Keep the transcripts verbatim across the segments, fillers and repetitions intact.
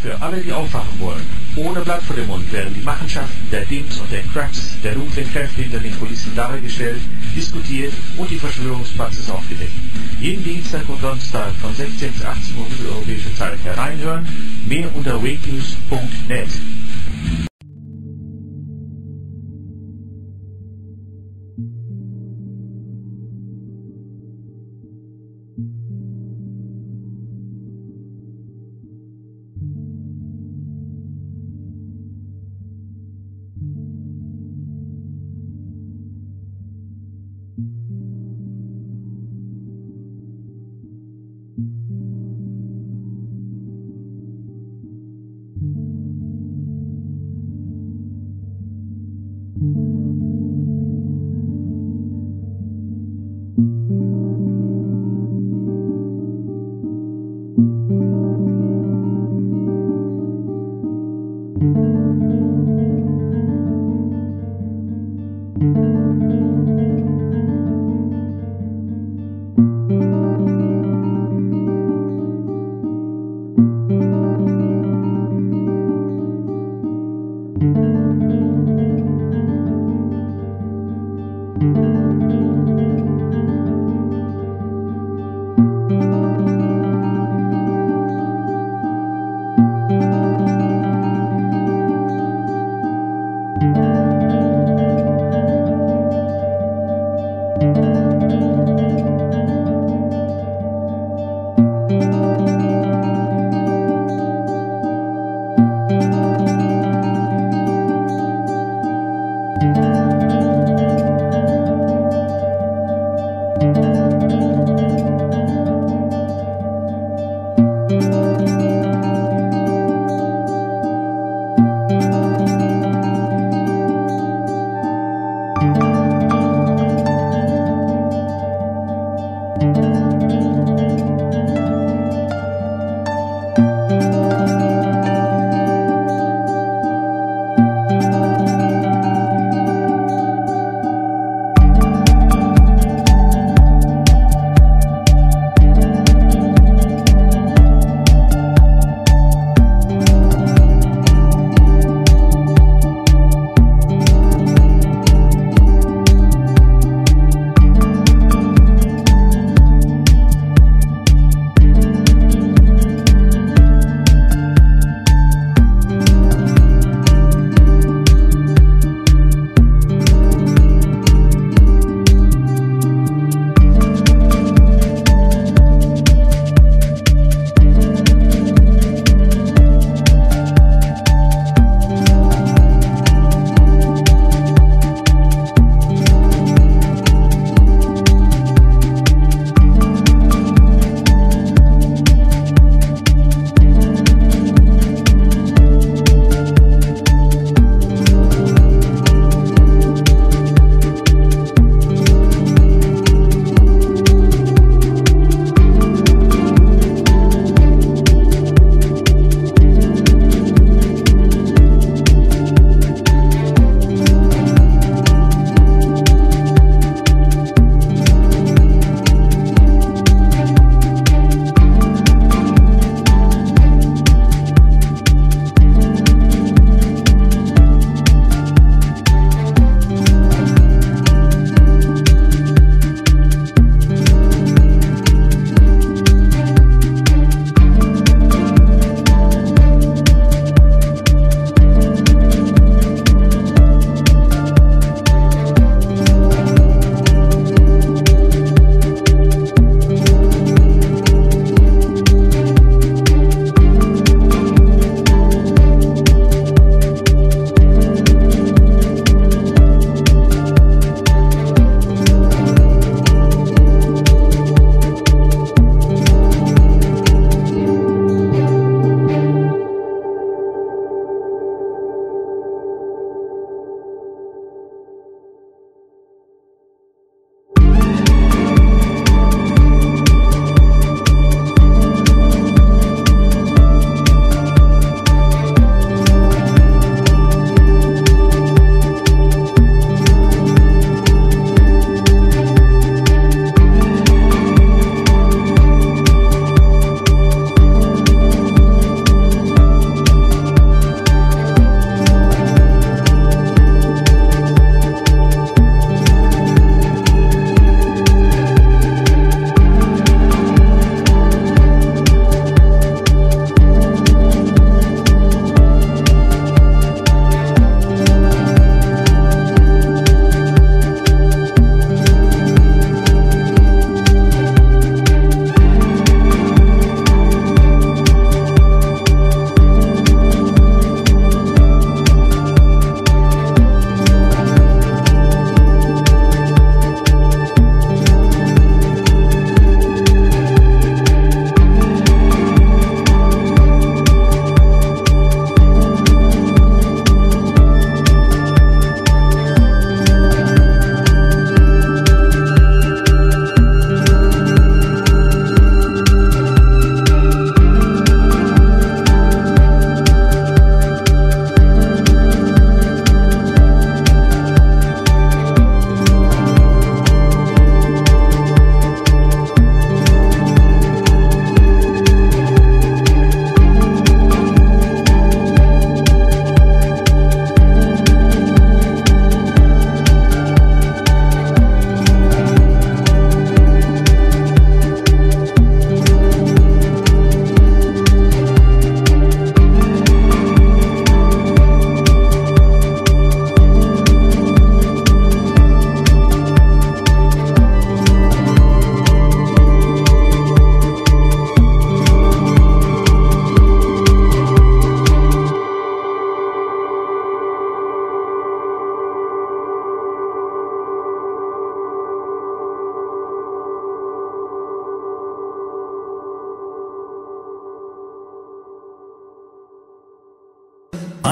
Für alle, die aufwachen wollen. Ohne Blatt vor dem Mund werden die Machenschaften der Dims und der Cracks, der dunklen Kräfte hinter den Kulissen dargestellt, diskutiert und die Verschwörungspraxis aufgedeckt. Jeden Dienstag und Donnerstag von sechzehn bis achtzehn Uhr mitteleuropäische Zeit hereinhören. Mehr unter wake news punkt net.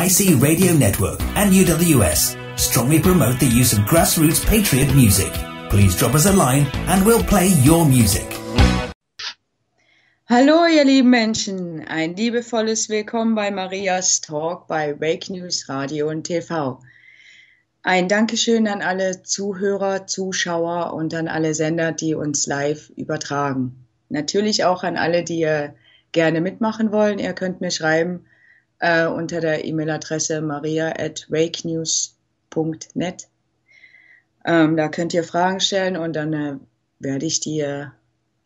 I C Radio Network and U W S strongly promote the use of grassroots patriot music. Please drop us a line and we'll play your music. Hallo ihr lieben Menschen, ein liebevolles Willkommen bei Marias Talk bei Wake News Radio und T V. Ein Dankeschön an alle Zuhörer, Zuschauer und an alle Sender, die uns live übertragen. Natürlich auch an alle, die ihr gerne mitmachen wollen. Ihr könnt mir schreiben äh, unter der E-Mail-Adresse maria at wakenews punkt net. Ähm, da könnt ihr Fragen stellen und dann äh, werde ich die äh,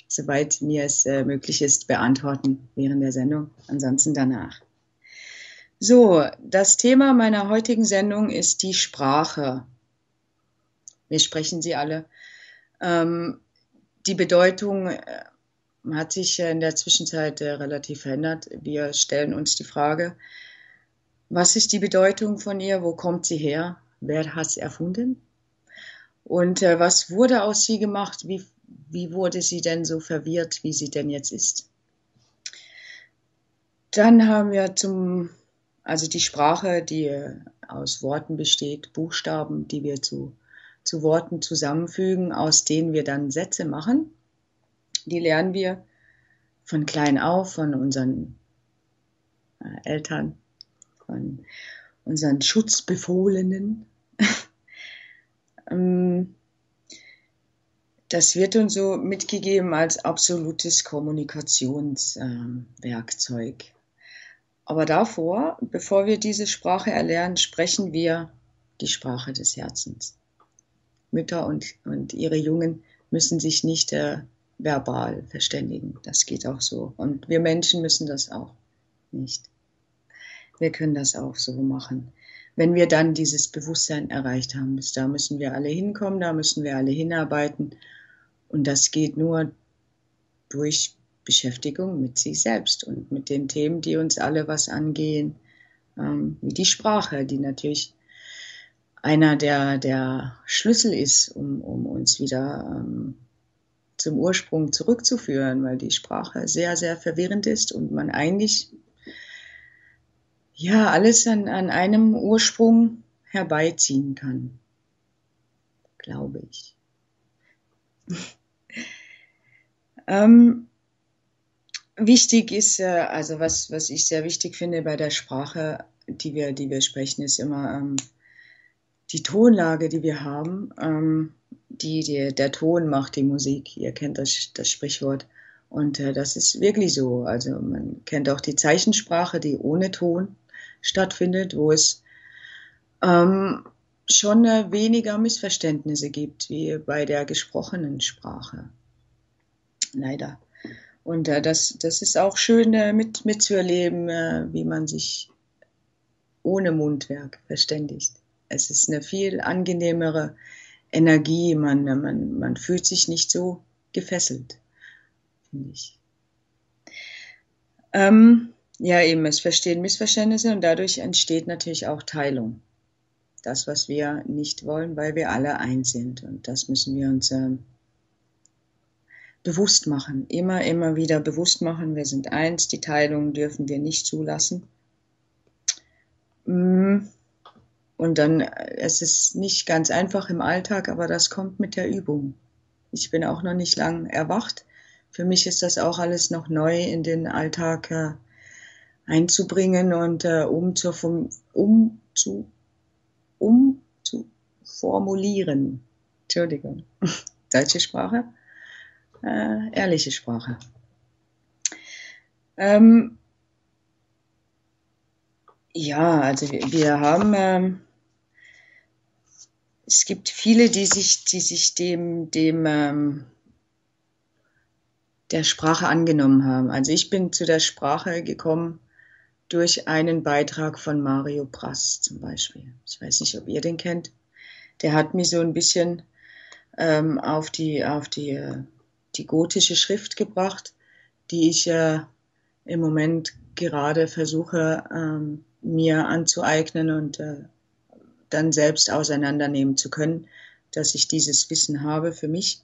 soweit mir es äh, möglich ist, beantworten während der Sendung, ansonsten danach. So, das Thema meiner heutigen Sendung ist die Sprache. Wir sprechen sie alle. Ähm, die Bedeutung äh, hat sich in der Zwischenzeit äh, relativ verändert. Wir stellen uns die Frage, was ist die Bedeutung von ihr, wo kommt sie her, wer hat sie erfunden und äh, was wurde aus sie gemacht, wie Wie wurde sie denn so verwirrt, wie sie denn jetzt ist? Dann haben wir zum, also die Sprache, die aus Worten besteht, Buchstaben, die wir zu, zu Worten zusammenfügen, aus denen wir dann Sätze machen. Die lernen wir von klein auf, von unseren Eltern, von unseren Schutzbefohlenen. ähm, Das wird uns so mitgegeben als absolutes Kommunikationswerkzeug. Ähm, Aber davor, bevor wir diese Sprache erlernen, sprechen wir die Sprache des Herzens. Mütter und, und ihre Jungen müssen sich nicht äh, verbal verständigen. Das geht auch so. Und wir Menschen müssen das auch nicht. Wir können das auch so machen. Wenn wir dann dieses Bewusstsein erreicht haben, bis da müssen wir alle hinkommen, da müssen wir alle hinarbeiten. Und das geht nur durch Beschäftigung mit sich selbst und mit den Themen, die uns alle was angehen, ähm, wie die Sprache, die natürlich einer der, der Schlüssel ist, um, um uns wieder ähm, zum Ursprung zurückzuführen, weil die Sprache sehr, sehr verwirrend ist und man eigentlich ja alles an, an einem Ursprung herbeiziehen kann, glaube ich. Ähm, wichtig ist, äh, also was, was ich sehr wichtig finde bei der Sprache, die wir, die wir sprechen, ist immer ähm, die Tonlage, die wir haben. Ähm, die, die, der Ton macht die Musik, ihr kennt das, das Sprichwort. Und äh, das ist wirklich so. Also man kennt auch die Zeichensprache, die ohne Ton stattfindet, wo es ähm, schon äh, weniger Missverständnisse gibt, wie bei der gesprochenen Sprache. Leider. Und äh, das, das ist auch schön äh, mit, mitzuerleben, äh, wie man sich ohne Mundwerk verständigt. Es ist eine viel angenehmere Energie, man, man, man fühlt sich nicht so gefesselt, finde ich. Ähm, ja, eben, es verstehen Missverständnisse und dadurch entsteht natürlich auch Teilung. Das, was wir nicht wollen, weil wir alle eins sind. Und das müssen wir uns äh, bewusst machen. Immer, immer wieder bewusst machen, wir sind eins. Die Teilung dürfen wir nicht zulassen. Und dann, es ist nicht ganz einfach im Alltag, aber das kommt mit der Übung. Ich bin auch noch nicht lang erwacht. Für mich ist das auch alles noch neu in den Alltag äh, einzubringen und äh, um zur um zu um zu formulieren. Entschuldigung, deutsche Sprache, äh, ehrliche Sprache. Ähm, ja, also wir, wir haben, ähm, es gibt viele, die sich, die sich dem, dem ähm, der Sprache angenommen haben. Also ich bin zu der Sprache gekommen, durch einen Beitrag von Mario Prass zum Beispiel. Ich weiß nicht, ob ihr den kennt. Der hat mich so ein bisschen ähm, auf, die, auf die, äh, die gotische Schrift gebracht, die ich äh, im Moment gerade versuche, ähm, mir anzueignen und äh, dann selbst auseinandernehmen zu können, dass ich dieses Wissen habe für mich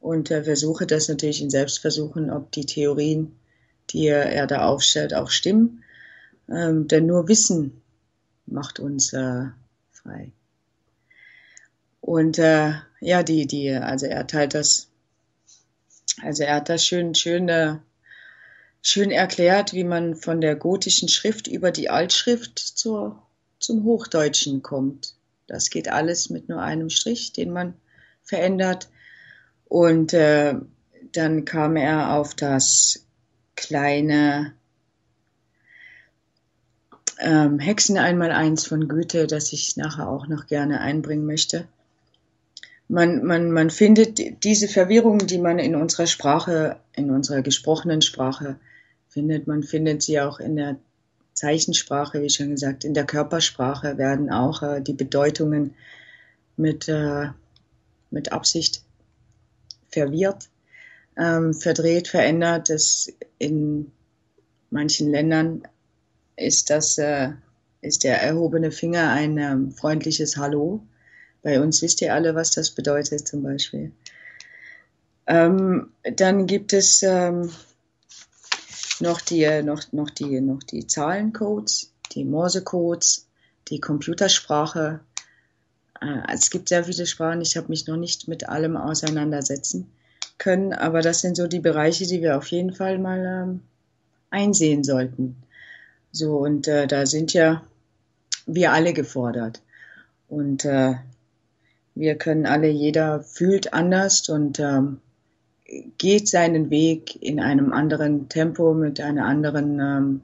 und äh, versuche das natürlich in Selbstversuchen, ob die Theorien, die er da aufstellt, auch stimmen. Ähm, denn nur Wissen macht uns äh, frei. Und äh, ja, die, die, also er hat halt das, also er hat das schön, schön, äh, schön erklärt, wie man von der gotischen Schrift über die Altschrift zur, zum Hochdeutschen kommt. Das geht alles mit nur einem Strich, den man verändert. Und äh, dann kam er auf das kleine ähm, Hexen einmal eins von Goethe, das ich nachher auch noch gerne einbringen möchte. Man, man, man findet diese Verwirrung, die man in unserer Sprache, in unserer gesprochenen Sprache findet. Man findet sie auch in der Zeichensprache, wie schon gesagt. In der Körpersprache werden auch äh, die Bedeutungen mit, äh, mit Absicht verwirrt, ähm, verdreht, verändert. Das in manchen Ländern ist, das, äh, ist der erhobene Finger ein ähm, freundliches Hallo. Bei uns wisst ihr alle, was das bedeutet zum Beispiel. Ähm, dann gibt es ähm, noch, die, noch, noch, die, noch die Zahlencodes, die Morsecodes, die Computersprache. Äh, es gibt sehr viele Sprachen, ich habe mich noch nicht mit allem auseinandersetzen können, aber das sind so die Bereiche, die wir auf jeden Fall mal ähm, einsehen sollten. So, und äh, da sind ja wir alle gefordert. Und äh, wir können alle, jeder fühlt anders und ähm, geht seinen Weg in einem anderen Tempo, mit einer anderen ähm,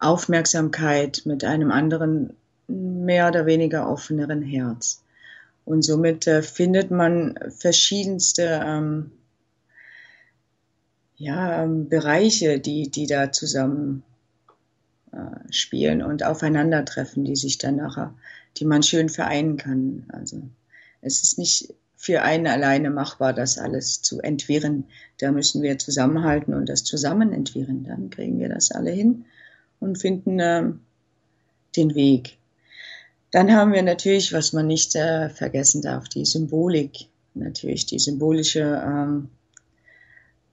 Aufmerksamkeit, mit einem anderen, mehr oder weniger offeneren Herz. Und somit äh, findet man verschiedenste ähm, ja, ähm, Bereiche, die, die da zusammen äh, spielen und aufeinandertreffen, die sich dann nachher, die man schön vereinen kann. Also es ist nicht für einen alleine machbar, das alles zu entwirren. Da müssen wir zusammenhalten und das zusammen entwirren. Dann kriegen wir das alle hin und finden äh, den Weg. Dann haben wir natürlich, was man nicht äh, vergessen darf, die Symbolik. Natürlich die symbolische ähm,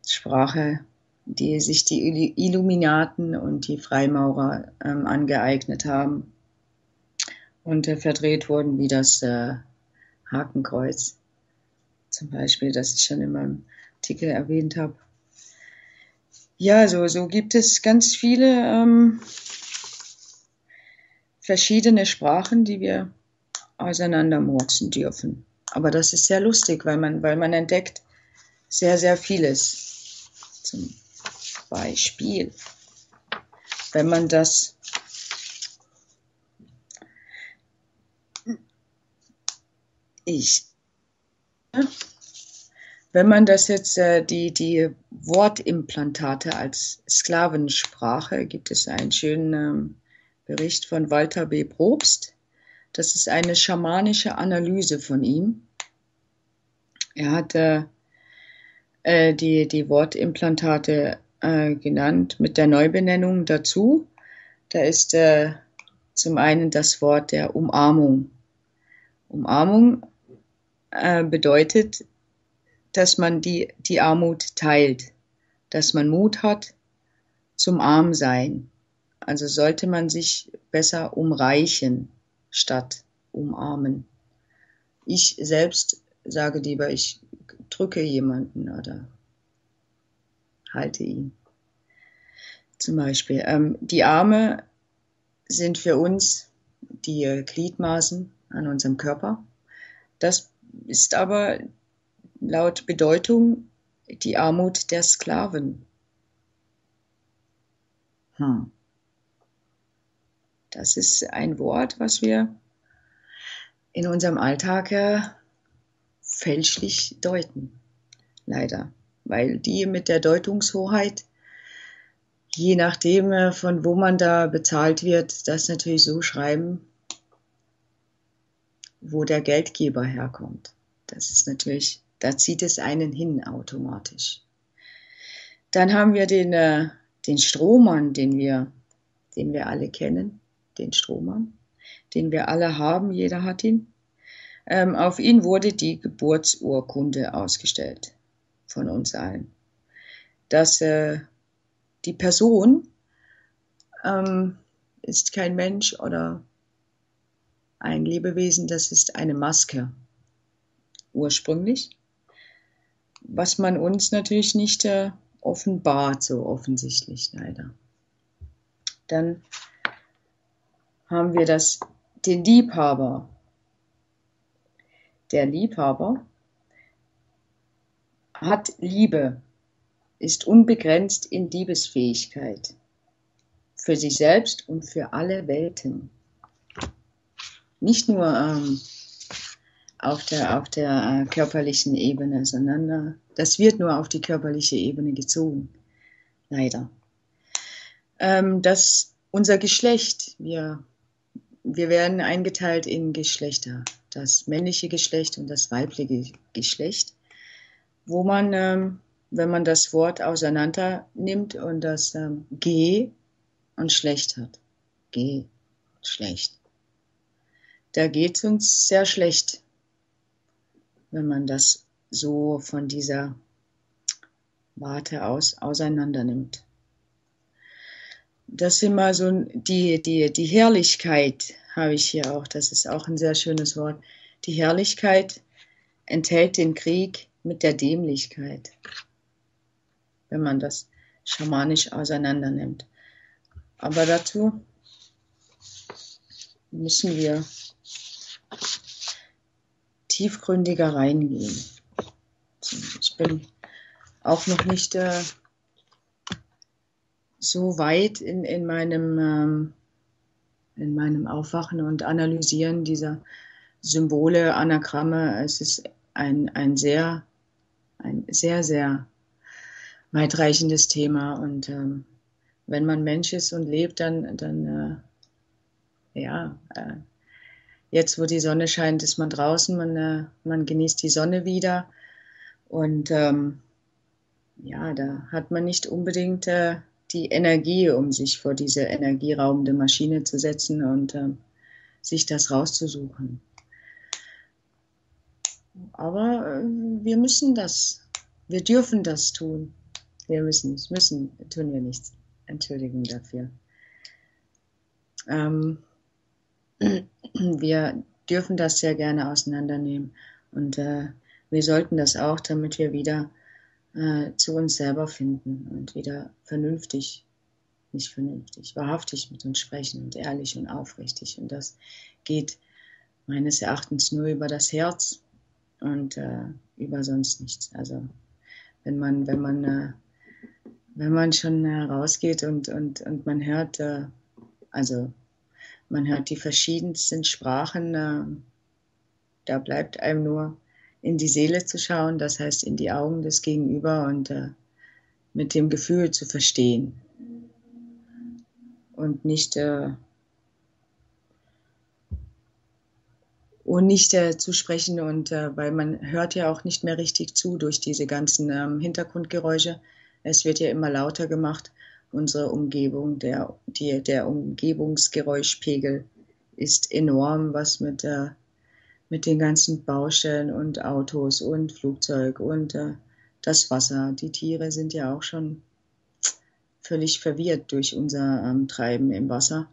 Sprache, die sich die Illuminaten und die Freimaurer ähm, angeeignet haben und äh, verdreht wurden, wie das äh, Hakenkreuz zum Beispiel, das ich schon in meinem Artikel erwähnt habe. Ja, so, so gibt es ganz viele ähm, verschiedene Sprachen, die wir auseinandermurksen dürfen. Aber das ist sehr lustig, weil man, weil man entdeckt sehr, sehr vieles. Zum Beispiel, wenn man das Ich. Wenn man das jetzt, äh, die, die Wortimplantate als Sklavensprache, gibt es einen schönen ähm, Bericht von Walter B. Probst. Das ist eine schamanische Analyse von ihm. Er hat äh, äh, die, die Wortimplantate äh, genannt mit der Neubenennung dazu. Da ist äh, zum einen das Wort der Umarmung. Umarmung bedeutet, dass man die, die Armut teilt, dass man Mut hat zum Armsein. Also sollte man sich besser umreichen statt umarmen. Ich selbst sage lieber, ich drücke jemanden oder halte ihn. Zum Beispiel, ähm, die Arme sind für uns die Gliedmaßen an unserem Körper. Das ist aber laut Bedeutung die Armut der Sklaven. Hm. Das ist ein Wort, was wir in unserem Alltag äh, fälschlich deuten, leider. Weil die mit der Deutungshoheit, je nachdem äh, von wo man da bezahlt wird, das natürlich so schreiben, wo der Geldgeber herkommt. Das ist natürlich, da zieht es einen hin automatisch. Dann haben wir den, äh, den Strohmann, den wir, den wir alle kennen, den Strohmann, den wir alle haben, jeder hat ihn. Ähm, auf ihn wurde die Geburtsurkunde ausgestellt, von uns allen. Dass äh, die Person ähm, ist kein Mensch oder ein Lebewesen, das ist eine Maske ursprünglich, was man uns natürlich nicht äh, offenbart, so offensichtlich leider. Dann haben wir das, den Liebhaber. Der Liebhaber hat Liebe, ist unbegrenzt in Liebesfähigkeit für sich selbst und für alle Welten. Nicht nur ähm, auf der, auf der äh, körperlichen Ebene, sondern äh, das wird nur auf die körperliche Ebene gezogen, leider. Ähm, das, unser Geschlecht, wir, wir werden eingeteilt in Geschlechter, das männliche Geschlecht und das weibliche Geschlecht, wo man, ähm, wenn man das Wort auseinander nimmt und das ähm, G und schlecht hat. G, schlecht. Da geht es uns sehr schlecht, wenn man das so von dieser Warte aus auseinander nimmt. Das sind mal so die, die, die Herrlichkeit, habe ich hier auch, das ist auch ein sehr schönes Wort. Die Herrlichkeit enthält den Krieg mit der Dämlichkeit, wenn man das schamanisch auseinander nimmt. Aber dazu müssen wir tiefgründiger reingehen. Ich bin auch noch nicht äh, so weit in, in, meinem, ähm, in meinem Aufwachen und Analysieren dieser Symbole, Anagramme. Es ist ein, ein, sehr, ein sehr, sehr weitreichendes Thema. Und ähm, wenn man Mensch ist und lebt, dann, dann äh, ja, äh, jetzt, wo die Sonne scheint, ist man draußen, man, äh, man genießt die Sonne wieder. Und ähm, ja, da hat man nicht unbedingt äh, die Energie, um sich vor diese energieraubende Maschine zu setzen und äh, sich das rauszusuchen. Aber äh, wir müssen das, wir dürfen das tun. Wir müssen es, müssen, tun wir nichts. Entschuldigung dafür. Ähm, Wir dürfen das sehr gerne auseinandernehmen und äh, wir sollten das auch, damit wir wieder äh, zu uns selber finden und wieder vernünftig, nicht vernünftig, wahrhaftig mit uns sprechen und ehrlich und aufrichtig. Und das geht meines Erachtens nur über das Herz und äh, über sonst nichts. Also wenn man, wenn man, äh, wenn man schon äh, rausgeht und, und, und man hört, äh, also man hört die verschiedensten Sprachen, äh, da bleibt einem nur in die Seele zu schauen, das heißt in die Augen des Gegenüber und äh, mit dem Gefühl zu verstehen und nicht, äh, und nicht äh, zu sprechen und äh, weil man hört ja auch nicht mehr richtig zu durch diese ganzen äh, Hintergrundgeräusche, es wird ja immer lauter gemacht. Unsere Umgebung, der, die, der Umgebungsgeräuschpegel ist enorm, was mit, äh, mit den ganzen Baustellen und Autos und Flugzeug und äh, das Wasser. Die Tiere sind ja auch schon völlig verwirrt durch unser ähm, Treiben im Wasser,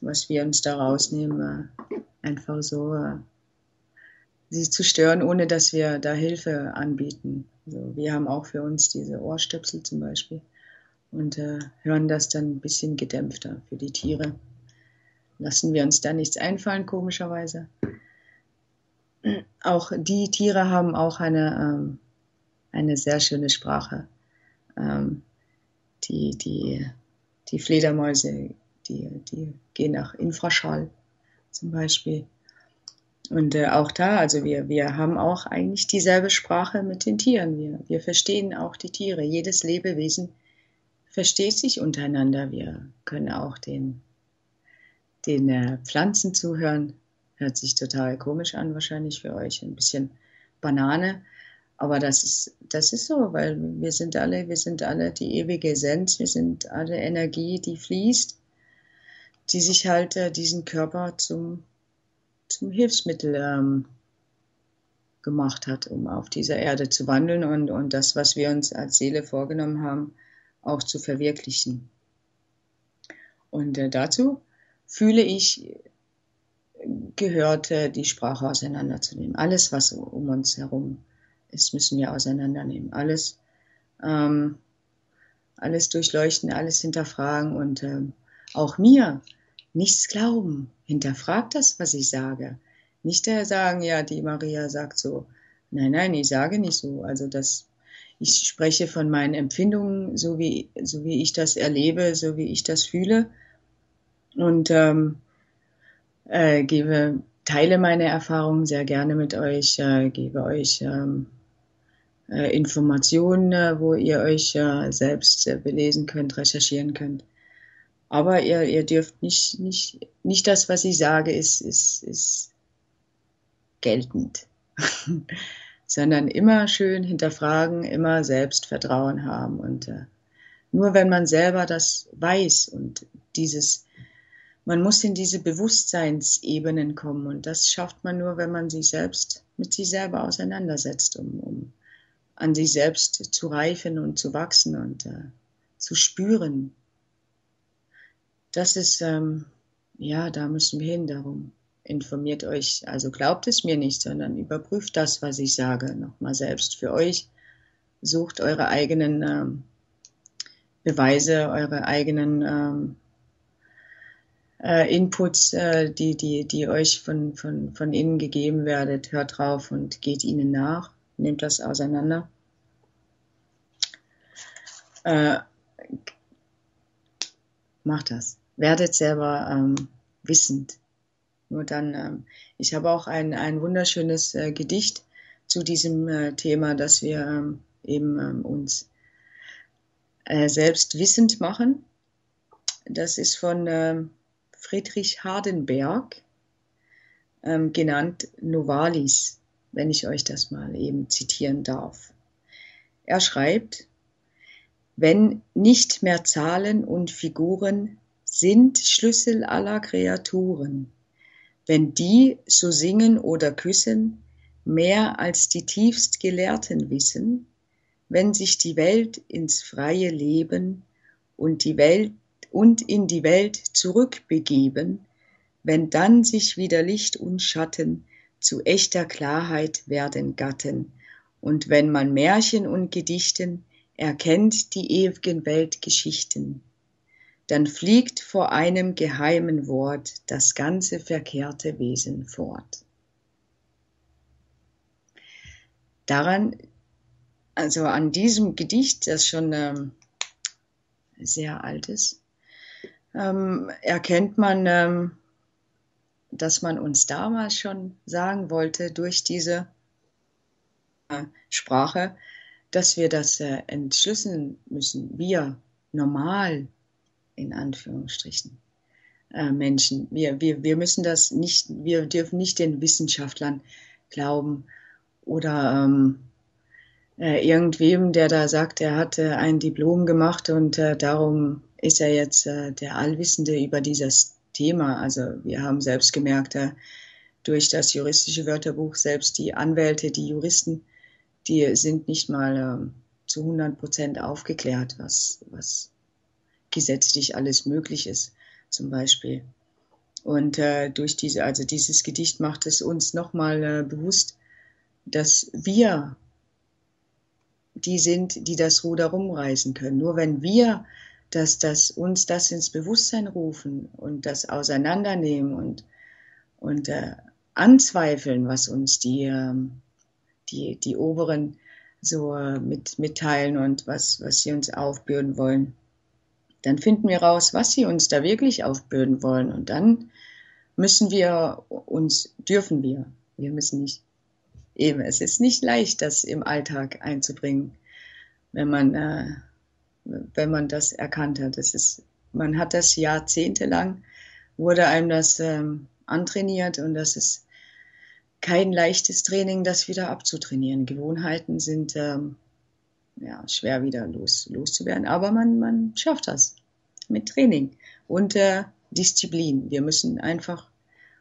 was wir uns da rausnehmen, äh, einfach so äh, sie zu stören, ohne dass wir da Hilfe anbieten. Also wir haben auch für uns diese Ohrstöpsel zum Beispiel. Und äh, hören das dann ein bisschen gedämpfter für die Tiere. Lassen wir uns da nichts einfallen, komischerweise. Auch die Tiere haben auch eine, ähm, eine sehr schöne Sprache. Ähm, die, die, die Fledermäuse, die, die gehen nach Infraschall zum Beispiel. Und äh, auch da, also wir, wir haben auch eigentlich dieselbe Sprache mit den Tieren. Wir, wir verstehen auch die Tiere, jedes Lebewesen versteht sich untereinander. Wir können auch den, den äh, Pflanzen zuhören. Hört sich total komisch an wahrscheinlich für euch. Ein bisschen Banane. Aber das ist, das ist so, weil wir sind alle, wir sind alle die ewige Essenz. Wir sind alle Energie, die fließt, die sich halt äh, diesen Körper zum, zum Hilfsmittel ähm, gemacht hat, um auf dieser Erde zu wandeln und, und das, was wir uns als Seele vorgenommen haben, auch zu verwirklichen. Und äh, dazu fühle ich gehörte, die Sprache auseinanderzunehmen. Alles, was um uns herum ist, müssen wir auseinandernehmen. Alles, ähm, alles durchleuchten, alles hinterfragen und ähm, auch mir nichts glauben. Hinterfragt das, was ich sage. Nicht daher sagen, ja, die Maria sagt so. Nein, nein, ich sage nicht so. Also das, ich spreche von meinen Empfindungen, so wie, so wie ich das erlebe, so wie ich das fühle. Und ähm, äh, gebe, teile meine Erfahrungen sehr gerne mit euch, äh, gebe euch ähm, äh, Informationen, äh, wo ihr euch äh, selbst äh, belesen könnt, recherchieren könnt. Aber ihr, ihr dürft nicht, nicht, nicht das, was ich sage, ist, ist, ist geltend, sondern immer schön hinterfragen, immer Selbstvertrauen haben. Und äh, nur wenn man selber das weiß und dieses Man muss in diese Bewusstseinsebenen kommen und das schafft man nur, wenn man sich selbst mit sich selber auseinandersetzt, um, um an sich selbst zu reifen und zu wachsen und äh, zu spüren. Das ist, ähm, ja, da müssen wir hin, darum informiert euch, also glaubt es mir nicht, sondern überprüft das, was ich sage, nochmal selbst für euch, sucht eure eigenen ähm, Beweise, eure eigenen ähm, Inputs, die, die, die euch von, von, von innen gegeben werdet, hört drauf und geht ihnen nach, nehmt das auseinander. Äh, macht das. Werdet selber ähm, wissend. Nur dann, ähm, ich habe auch ein, ein wunderschönes äh, Gedicht zu diesem äh, Thema, dass wir ähm, eben ähm, uns äh, selbst wissend machen. Das ist von ähm, Friedrich Hardenberg, ähm, genannt Novalis, wenn ich euch das mal eben zitieren darf. Er schreibt, wenn nicht mehr Zahlen und Figuren sind Schlüssel aller Kreaturen, wenn die so singen oder küssen, mehr als die tiefst Gelehrten wissen, wenn sich die Welt ins freie Leben und die Welt und in die Welt zurückbegeben, wenn dann sich wieder Licht und Schatten zu echter Klarheit werden Gatten, und wenn man Märchen und Gedichten erkennt die ewigen Weltgeschichten, dann fliegt vor einem geheimen Wort das ganze verkehrte Wesen fort. Daran, also an diesem Gedicht, das schon ähm, sehr alt ist, Ähm, erkennt man, ähm, dass man uns damals schon sagen wollte, durch diese äh, Sprache, dass wir das äh, entschlüsseln müssen. Wir, normal, in Anführungsstrichen, äh, Menschen. Wir, wir, wir müssen das nicht, wir dürfen nicht den Wissenschaftlern glauben oder ähm, äh, irgendwem, der da sagt, er hat äh, ein Diplom gemacht und äh, darum ist er jetzt äh, der Allwissende über dieses Thema. Also wir haben selbst gemerkt, äh, durch das juristische Wörterbuch, selbst die Anwälte, die Juristen, die sind nicht mal äh, zu hundert Prozent aufgeklärt, was, was gesetzlich alles möglich ist, zum Beispiel. Und äh, durch diese, also dieses Gedicht macht es uns nochmal äh, bewusst, dass wir die sind, die das Ruder rumreißen können. Nur wenn wir dass das uns das ins Bewusstsein rufen und das auseinandernehmen und, und äh, anzweifeln, was uns die, äh, die, die Oberen so äh, mit, mitteilen und was, was sie uns aufbürden wollen, dann finden wir raus, was sie uns da wirklich aufbürden wollen. Und dann müssen wir uns, dürfen wir, wir müssen nicht, eben, es ist nicht leicht, das im Alltag einzubringen, wenn man äh, wenn man das erkannt hat. Das ist, man hat das jahrzehntelang, wurde einem das ähm, antrainiert und das ist kein leichtes Training, das wieder abzutrainieren. Gewohnheiten sind ähm, ja, schwer wieder los, loszuwerden, aber man, man schafft das mit Training und äh, Disziplin. Wir müssen einfach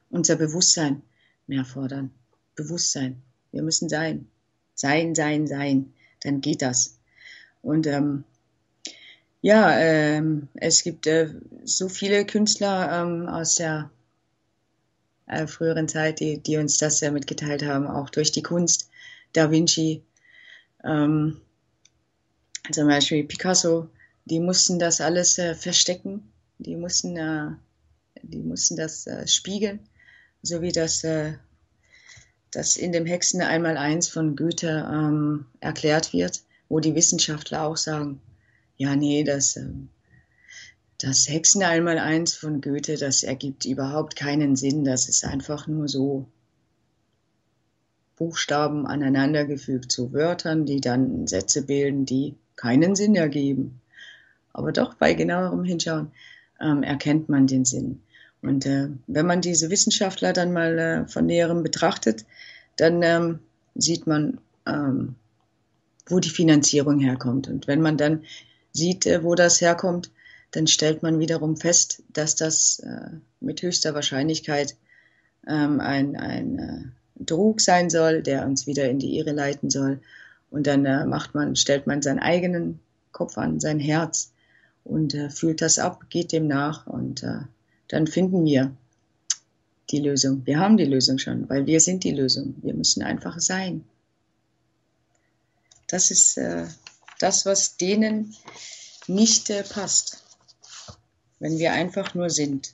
unser Bewusstsein mehr fordern. Bewusstsein. Wir müssen sein. Sein, sein, sein. Dann geht das. Und ähm, Ja, ähm, es gibt äh, so viele Künstler ähm, aus der äh, früheren Zeit, die, die uns das ja mitgeteilt haben, auch durch die Kunst. Da Vinci, ähm, zum Beispiel Picasso, die mussten das alles äh, verstecken, die mussten, äh, die mussten das äh, spiegeln, so wie das, äh, das in dem Hexen Einmaleins von Goethe ähm, erklärt wird, wo die Wissenschaftler auch sagen, ja, nee, das, äh, das Hexen Einmaleins von Goethe, das ergibt überhaupt keinen Sinn, das ist einfach nur so Buchstaben aneinandergefügt zu Wörtern, die dann Sätze bilden, die keinen Sinn ergeben. Aber doch bei genauerem Hinschauen ähm, erkennt man den Sinn. Und äh, wenn man diese Wissenschaftler dann mal äh, von Näherem betrachtet, dann ähm, sieht man, ähm, wo die Finanzierung herkommt. Und wenn man dann sieht, äh, wo das herkommt, dann stellt man wiederum fest, dass das äh, mit höchster Wahrscheinlichkeit ähm, ein, ein äh, Trug sein soll, der uns wieder in die Irre leiten soll. Und dann äh, macht man, stellt man seinen eigenen Kopf an, sein Herz und äh, fühlt das ab, geht dem nach und äh, dann finden wir die Lösung. Wir haben die Lösung schon, weil wir sind die Lösung. Wir müssen einfach sein. Das ist äh, das, was denen nicht äh, passt, wenn wir einfach nur sind.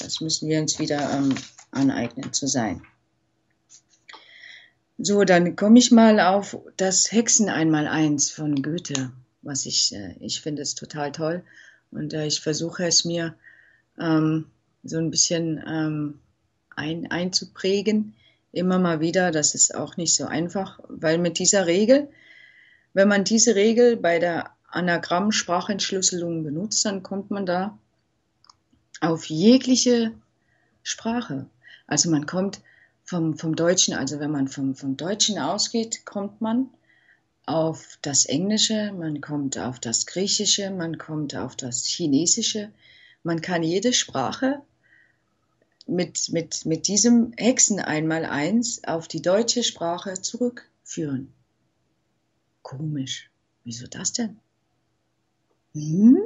Das müssen wir uns wieder ähm, aneignen, zu sein. So, dann komme ich mal auf das Hexen Einmaleins von Goethe, was ich, ich finde es total toll und ich versuche es mir ähm, so ein bisschen ähm, ein, einzuprägen, immer mal wieder, das ist auch nicht so einfach, weil mit dieser Regel, wenn man diese Regel bei der Anagramm-Sprachentschlüsselung benutzt, dann kommt man da auf jegliche Sprache, also man kommt Vom, vom Deutschen, also wenn man vom, vom Deutschen ausgeht, kommt man auf das Englische, man kommt auf das Griechische, man kommt auf das Chinesische. Man kann jede Sprache mit, mit, mit diesem Hexen Einmaleins auf die deutsche Sprache zurückführen. Komisch. Wieso das denn? Hm?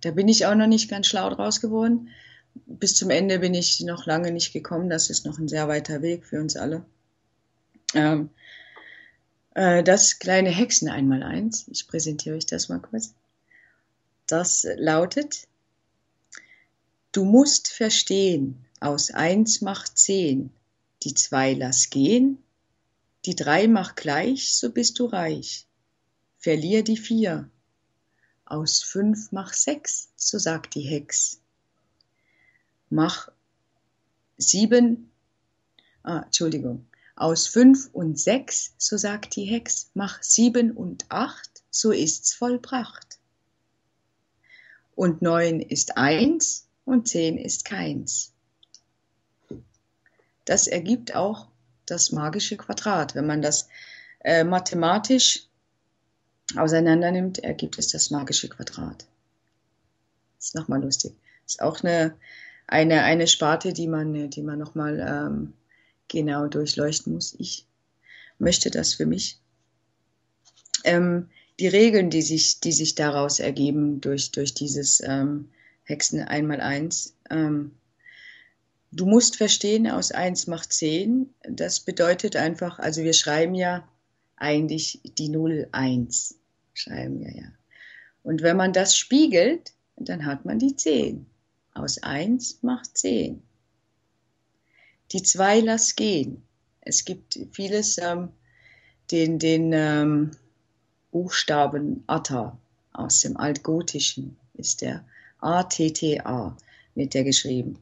Da bin ich auch noch nicht ganz schlau draus geworden. Bis zum Ende bin ich noch lange nicht gekommen. Das ist noch ein sehr weiter Weg für uns alle. Ähm, äh, das kleine Hexen Einmaleins, ich präsentiere euch das mal kurz, das lautet, du musst verstehen, aus eins macht zehn, die zwei lass gehen, die drei mach gleich, so bist du reich. Verlier die vier, aus fünf mach sechs, so sagt die Hex. Mach sieben, ah, Entschuldigung, aus fünf und sechs, so sagt die Hex, mach sieben und acht, so ist's vollbracht. Und neun ist eins und zehn ist keins. Das ergibt auch das magische Quadrat. Wenn man das äh, mathematisch auseinander nimmt, ergibt es das magische Quadrat. Ist nochmal lustig. Ist auch eine Eine, eine Sparte, die man, die man nochmal ähm, genau durchleuchten muss. Ich möchte das für mich. Ähm, die Regeln, die sich, die sich daraus ergeben durch, durch dieses ähm, Hexen Einmaleins. Ähm, du musst verstehen, aus eins macht zehn. Das bedeutet einfach, also wir schreiben ja eigentlich die null eins. Schreiben wir ja. Und wenn man das spiegelt, dann hat man die zehn. Aus eins macht zehn. Die zwei lass gehen. Es gibt vieles, ähm, den, den ähm, Buchstaben Atta aus dem Altgotischen ist der A T T A, wird der geschrieben.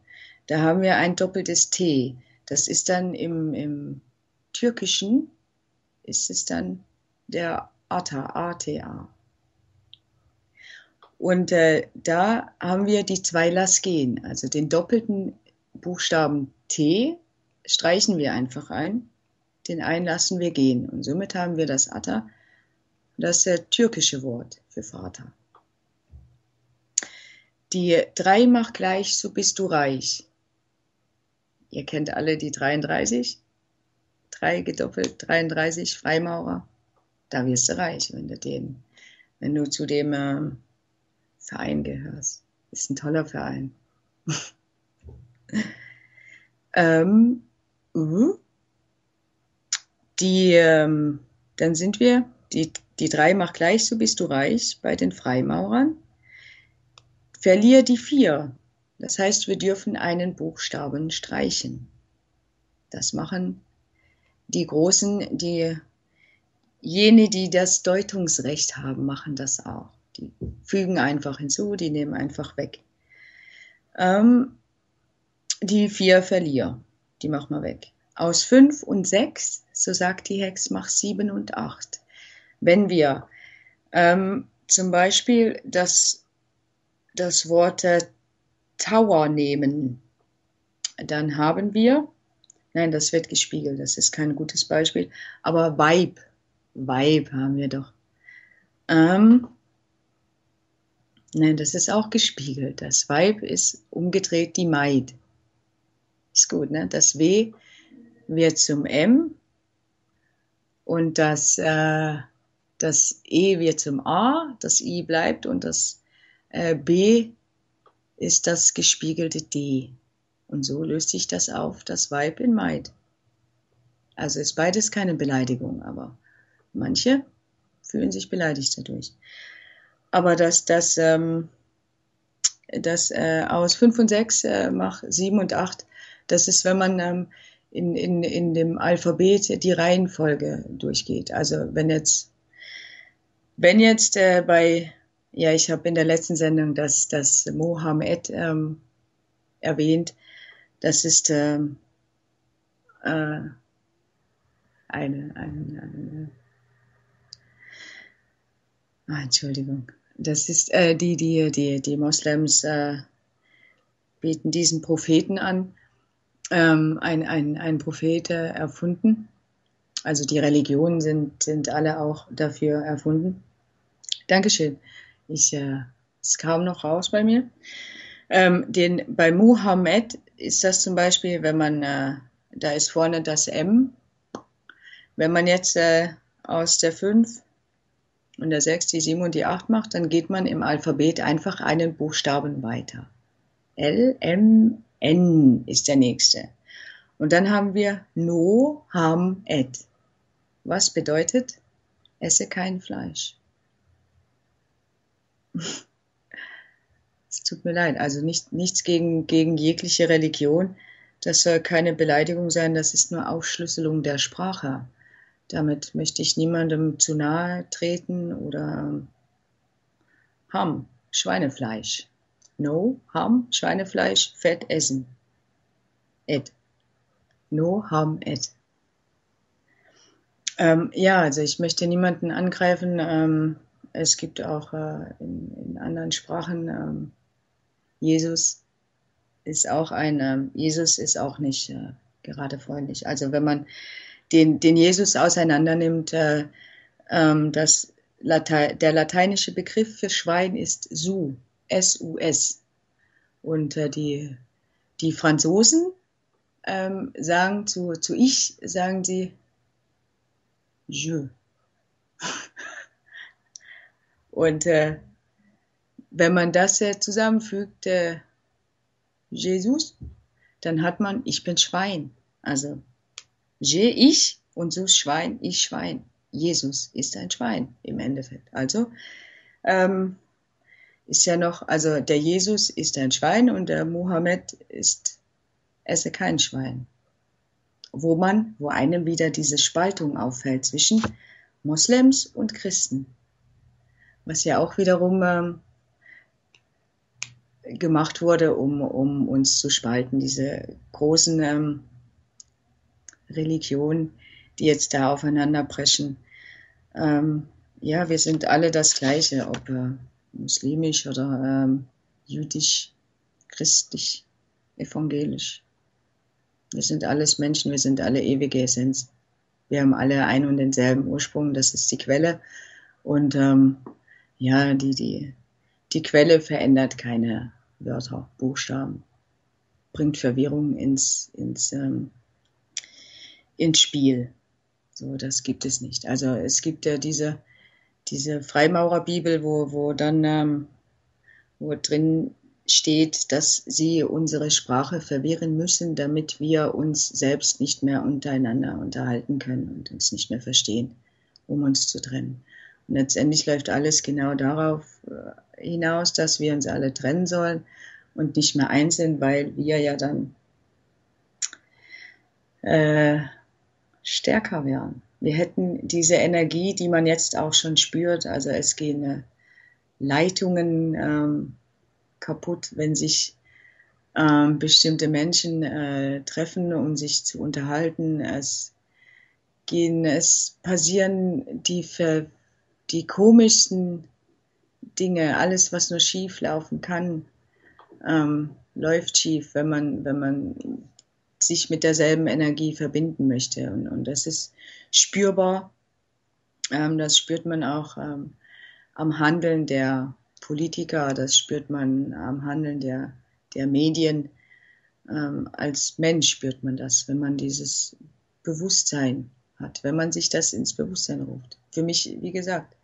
Da haben wir ein doppeltes T. Das ist dann im, im Türkischen, ist es dann der Atta, A T A. Und äh, da haben wir die zwei lass gehen, also den doppelten Buchstaben T streichen wir einfach ein, den einen lassen wir gehen. Und somit haben wir das Atta, das äh, türkische Wort für Vater. Die drei mach gleich, so bist du reich. Ihr kennt alle die dreiunddreißig, drei gedoppelt, dreiunddreißig, Freimaurer, da wirst du reich, wenn du, den, wenn du zu dem... Äh, Verein gehörst. Ist ein toller Verein. Ähm, uh, die, ähm, dann sind wir, die, die drei mach gleich, so bist du reich, bei den Freimaurern. Verlier die vier, das heißt, wir dürfen einen Buchstaben streichen. Das machen die Großen, die, jene, die das Deutungsrecht haben, machen das auch. Die fügen einfach hinzu, die nehmen einfach weg. Ähm, die vier Verlier, die machen wir weg. Aus fünf und sechs, so sagt die Hex, mach sieben und acht. Wenn wir ähm, zum Beispiel das, das Wort äh, Tower nehmen, dann haben wir, nein, das wird gespiegelt, das ist kein gutes Beispiel, aber Weib, Weib haben wir doch. Ähm, Nein, das ist auch gespiegelt. Das Weib ist umgedreht die Maid. Ist gut, ne? Das W wird zum M und das, äh, das E wird zum A, das I bleibt und das äh, B ist das gespiegelte D. Und so löst sich das auf, das Weib in Maid. Also ist beides keine Beleidigung, aber manche fühlen sich beleidigt dadurch. Aber das, das, ähm, das äh, aus fünf und sechs äh, mach sieben und acht, das ist, wenn man ähm, in, in, in dem Alphabet die Reihenfolge durchgeht. Also wenn jetzt, wenn jetzt äh, bei, ja, ich habe in der letzten Sendung das, das Mohammed ähm, erwähnt, das ist äh, äh, eine, eine, eine, ah, Entschuldigung. Das ist, äh, die, die, die, die Moslems äh, beten diesen Propheten an, ähm, ein, ein, ein Prophet äh, erfunden. Also die Religionen sind, sind alle auch dafür erfunden. Dankeschön. Ich, äh, es kam noch raus bei mir. Ähm, den, bei Mohammed ist das zum Beispiel, wenn man, äh, da ist vorne das M. Wenn man jetzt äh, aus der fünf und der sechs, die sieben und die acht macht, dann geht man im Alphabet einfach einen Buchstaben weiter. L, M, N ist der nächste. Und dann haben wir No, Ham, Et. Was bedeutet? Esse kein Fleisch. Es tut mir leid, also nicht, nichts gegen, gegen jegliche Religion. Das soll keine Beleidigung sein, das ist nur Aufschlüsselung der Sprache. Damit möchte ich niemandem zu nahe treten oder Ham, Schweinefleisch. No, Ham, Schweinefleisch, Fett essen. Et. No, Ham, et. Ähm, ja, also ich möchte niemanden angreifen. Ähm, es gibt auch äh, in, in anderen Sprachen, ähm, Jesus ist auch ein, ähm, Jesus ist auch nicht äh, gerade freundlich. Also wenn man Den, den Jesus auseinander nimmt, äh, ähm, das Late- der lateinische Begriff für Schwein ist Su, S U S. Und äh, die, die Franzosen ähm, sagen zu, zu ich, sagen sie Je. Und äh, wenn man das äh, zusammenfügt, äh, Jesus, dann hat man, ich bin Schwein. Also Je, ich, und so Schwein, ich, Schwein. Jesus ist ein Schwein im Endeffekt. Also ähm, ist ja noch, also der Jesus ist ein Schwein und der Mohammed ist, esse kein Schwein. Wo man, wo einem wieder diese Spaltung auffällt zwischen Moslems und Christen. Was ja auch wiederum ähm, gemacht wurde, um, um uns zu spalten, diese großen ähm, Religionen, die jetzt da aufeinander preschen. Ähm, ja, wir sind alle das Gleiche, ob äh, muslimisch oder ähm, jüdisch, christlich, evangelisch. Wir sind alles Menschen, wir sind alle ewige Essenz. Wir haben alle einen und denselben Ursprung, das ist die Quelle. Und ähm, ja, die, die, die Quelle verändert keine Wörter, Buchstaben, bringt Verwirrung ins, ins ähm, ins Spiel. So, das gibt es nicht. Also es gibt ja diese, diese Freimaurerbibel, wo, wo dann ähm, wo drin steht, dass sie unsere Sprache verwirren müssen, damit wir uns selbst nicht mehr untereinander unterhalten können und uns nicht mehr verstehen, um uns zu trennen. Und letztendlich läuft alles genau darauf hinaus, dass wir uns alle trennen sollen und nicht mehr eins sind, weil wir ja dann äh, stärker wären. Wir hätten diese Energie, die man jetzt auch schon spürt, also es gehen Leitungen ähm, kaputt, wenn sich ähm, bestimmte Menschen äh, treffen, um sich zu unterhalten. Es gehen, es passieren die Ver die komischsten Dinge, alles, was nur schief laufen kann, ähm, läuft schief, wenn man, wenn man sich mit derselben Energie verbinden möchte. Und, und das ist spürbar, ähm, das spürt man auch ähm, am Handeln der Politiker, das spürt man am Handeln der, der Medien. Ähm, als Mensch spürt man das, wenn man dieses Bewusstsein hat, wenn man sich das ins Bewusstsein ruft. Für mich, wie gesagt,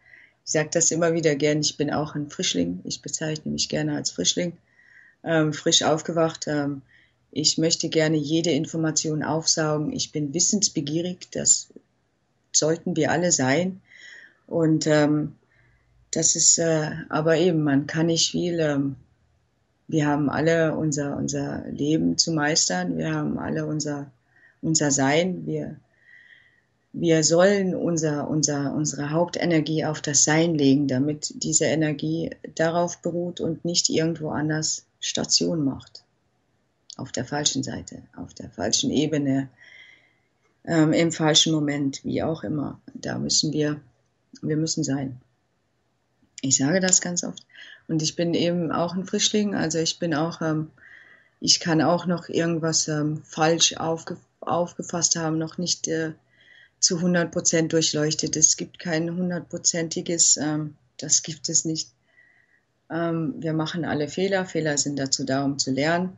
ich sage das immer wieder gern, ich bin auch ein Frischling, ich bezeichne mich gerne als Frischling, ähm, frisch aufgewacht, ähm, ich möchte gerne jede Information aufsaugen, ich bin wissensbegierig, das sollten wir alle sein und ähm, das ist, äh, aber eben, man kann nicht viel, ähm, wir haben alle unser, unser Leben zu meistern, wir haben alle unser, unser Sein, wir Wir sollen unser, unser, unsere Hauptenergie auf das Sein legen, damit diese Energie darauf beruht und nicht irgendwo anders Station macht. Auf der falschen Seite, auf der falschen Ebene, ähm, im falschen Moment, wie auch immer. Da müssen wir, wir müssen sein. Ich sage das ganz oft. Und ich bin eben auch ein Frischling, also ich bin auch, ähm, ich kann auch noch irgendwas ähm, falsch aufge, aufgefasst haben, noch nicht äh, zu hundert Prozent durchleuchtet. Es gibt kein hundertprozentiges, ähm, das gibt es nicht. Ähm, wir machen alle Fehler. Fehler sind dazu da, um zu lernen.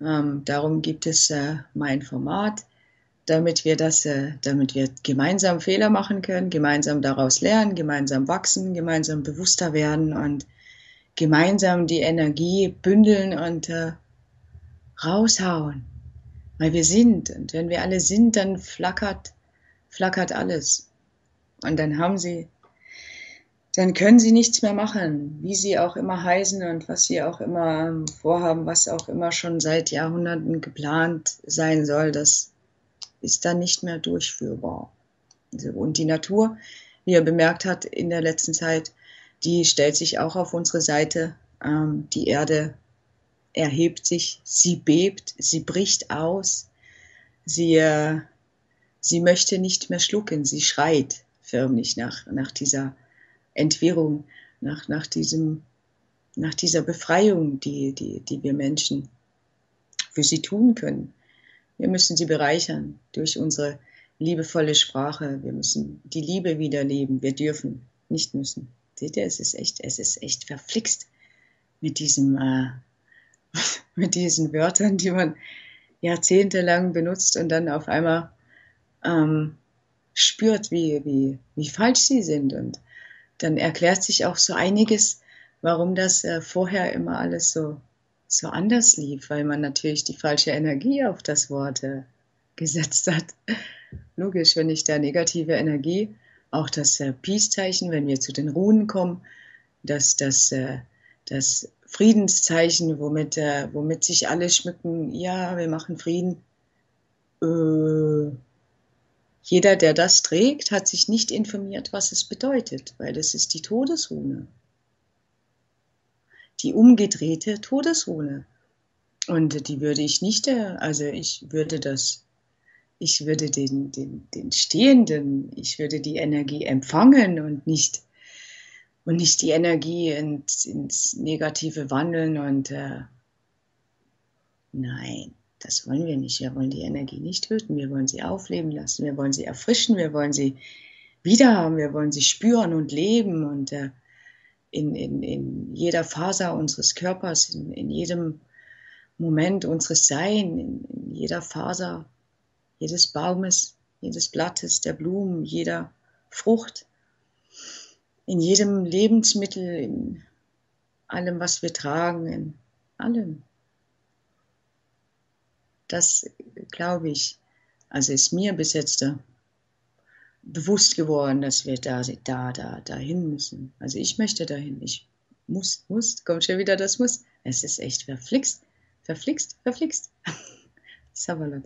Ähm, darum gibt es äh, mein Format, damit wir das, äh, damit wir gemeinsam Fehler machen können, gemeinsam daraus lernen, gemeinsam wachsen, gemeinsam bewusster werden und gemeinsam die Energie bündeln und äh, raushauen, weil wir sind. Und wenn wir alle sind, dann flackert flackert alles. Und dann haben sie, dann können sie nichts mehr machen, wie sie auch immer heißen und was sie auch immer vorhaben, was auch immer schon seit Jahrhunderten geplant sein soll, das ist dann nicht mehr durchführbar. Und die Natur, wie er bemerkt hat in der letzten Zeit, die stellt sich auch auf unsere Seite. Die Erde erhebt sich, sie bebt, sie bricht aus, sie Sie möchte nicht mehr schlucken, sie schreit förmlich nach, nach dieser Entwirrung, nach, nach, diesem, nach dieser Befreiung, die, die, die wir Menschen für sie tun können. Wir müssen sie bereichern durch unsere liebevolle Sprache. Wir müssen die Liebe wiederleben. Wir dürfen, nicht müssen. Seht ihr, es ist echt, es ist echt verflixt mit, diesem, äh, mit diesen Wörtern, die man jahrzehntelang benutzt und dann auf einmal Ähm, spürt, wie, wie, wie falsch sie sind. Und dann erklärt sich auch so einiges, warum das äh, vorher immer alles so, so anders lief, weil man natürlich die falsche Energie auf das Wort äh, gesetzt hat. Logisch, wenn ich da negative Energie, auch das äh, Peace-Zeichen, wenn wir zu den Runen kommen, das, das, äh, das Friedenszeichen, womit, äh, womit sich alle schmücken, ja, wir machen Frieden, äh, jeder, der das trägt, hat sich nicht informiert, was es bedeutet, weil es ist die Todesrune. Die umgedrehte Todesrune. Und die würde ich nicht, also ich würde das, ich würde den, den, den Stehenden, ich würde die Energie empfangen und nicht, und nicht die Energie ins, ins Negative wandeln und äh, nein. Das wollen wir nicht. Wir wollen die Energie nicht töten. Wir wollen sie aufleben lassen. Wir wollen sie erfrischen. Wir wollen sie wiederhaben. Wir wollen sie spüren und leben. Und äh, in, in, in jeder Faser unseres Körpers, in, in jedem Moment unseres Seins, in, in jeder Faser, jedes Baumes, jedes Blattes, der Blumen, jeder Frucht, in jedem Lebensmittel, in allem, was wir tragen, in allem. Das glaube ich, also ist mir bis jetzt da bewusst geworden, dass wir da, da, da, dahin müssen. Also ich möchte dahin, ich muss, muss, kommt schon wieder das Muss. Es ist echt verflixt, verflixt, verflixt. Sabberlot.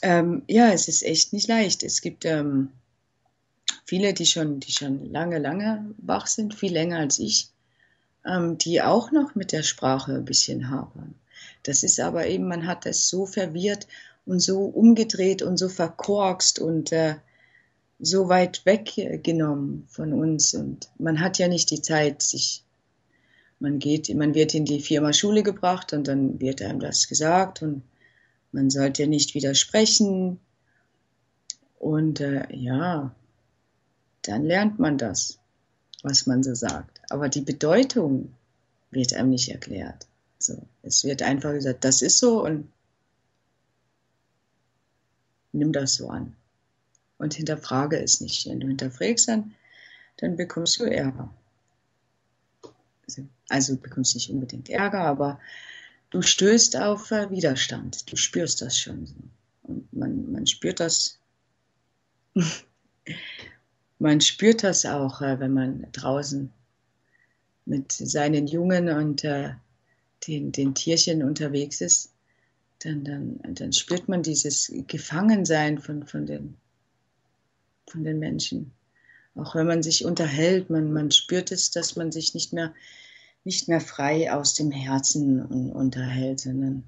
Ähm, ja, es ist echt nicht leicht. Es gibt ähm, viele, die schon, die schon lange, lange wach sind, viel länger als ich, ähm, die auch noch mit der Sprache ein bisschen hapern. Das ist aber eben, man hat es so verwirrt und so umgedreht und so verkorkst und äh, so weit weggenommen von uns. Und man hat ja nicht die Zeit, sich, man geht, man wird in die Firma Schule gebracht und dann wird einem das gesagt und man sollte nicht widersprechen. Und äh, ja, dann lernt man das, was man so sagt. Aber die Bedeutung wird einem nicht erklärt. So, es wird einfach gesagt, das ist so und nimm das so an. Und hinterfrage es nicht. Wenn du hinterfragst, dann, dann bekommst du Ärger. Also, also du bekommst nicht unbedingt Ärger, aber du stößt auf äh, Widerstand. Du spürst das schon so. Und man, man spürt das. Man spürt das auch, äh, wenn man draußen mit seinen Jungen und äh, den, den Tierchen unterwegs ist. Dann, dann, dann spürt man dieses Gefangensein von, von, den, von den Menschen. Auch wenn man sich unterhält, man, man spürt es, dass man sich nicht mehr, nicht mehr frei aus dem Herzen unterhält, sondern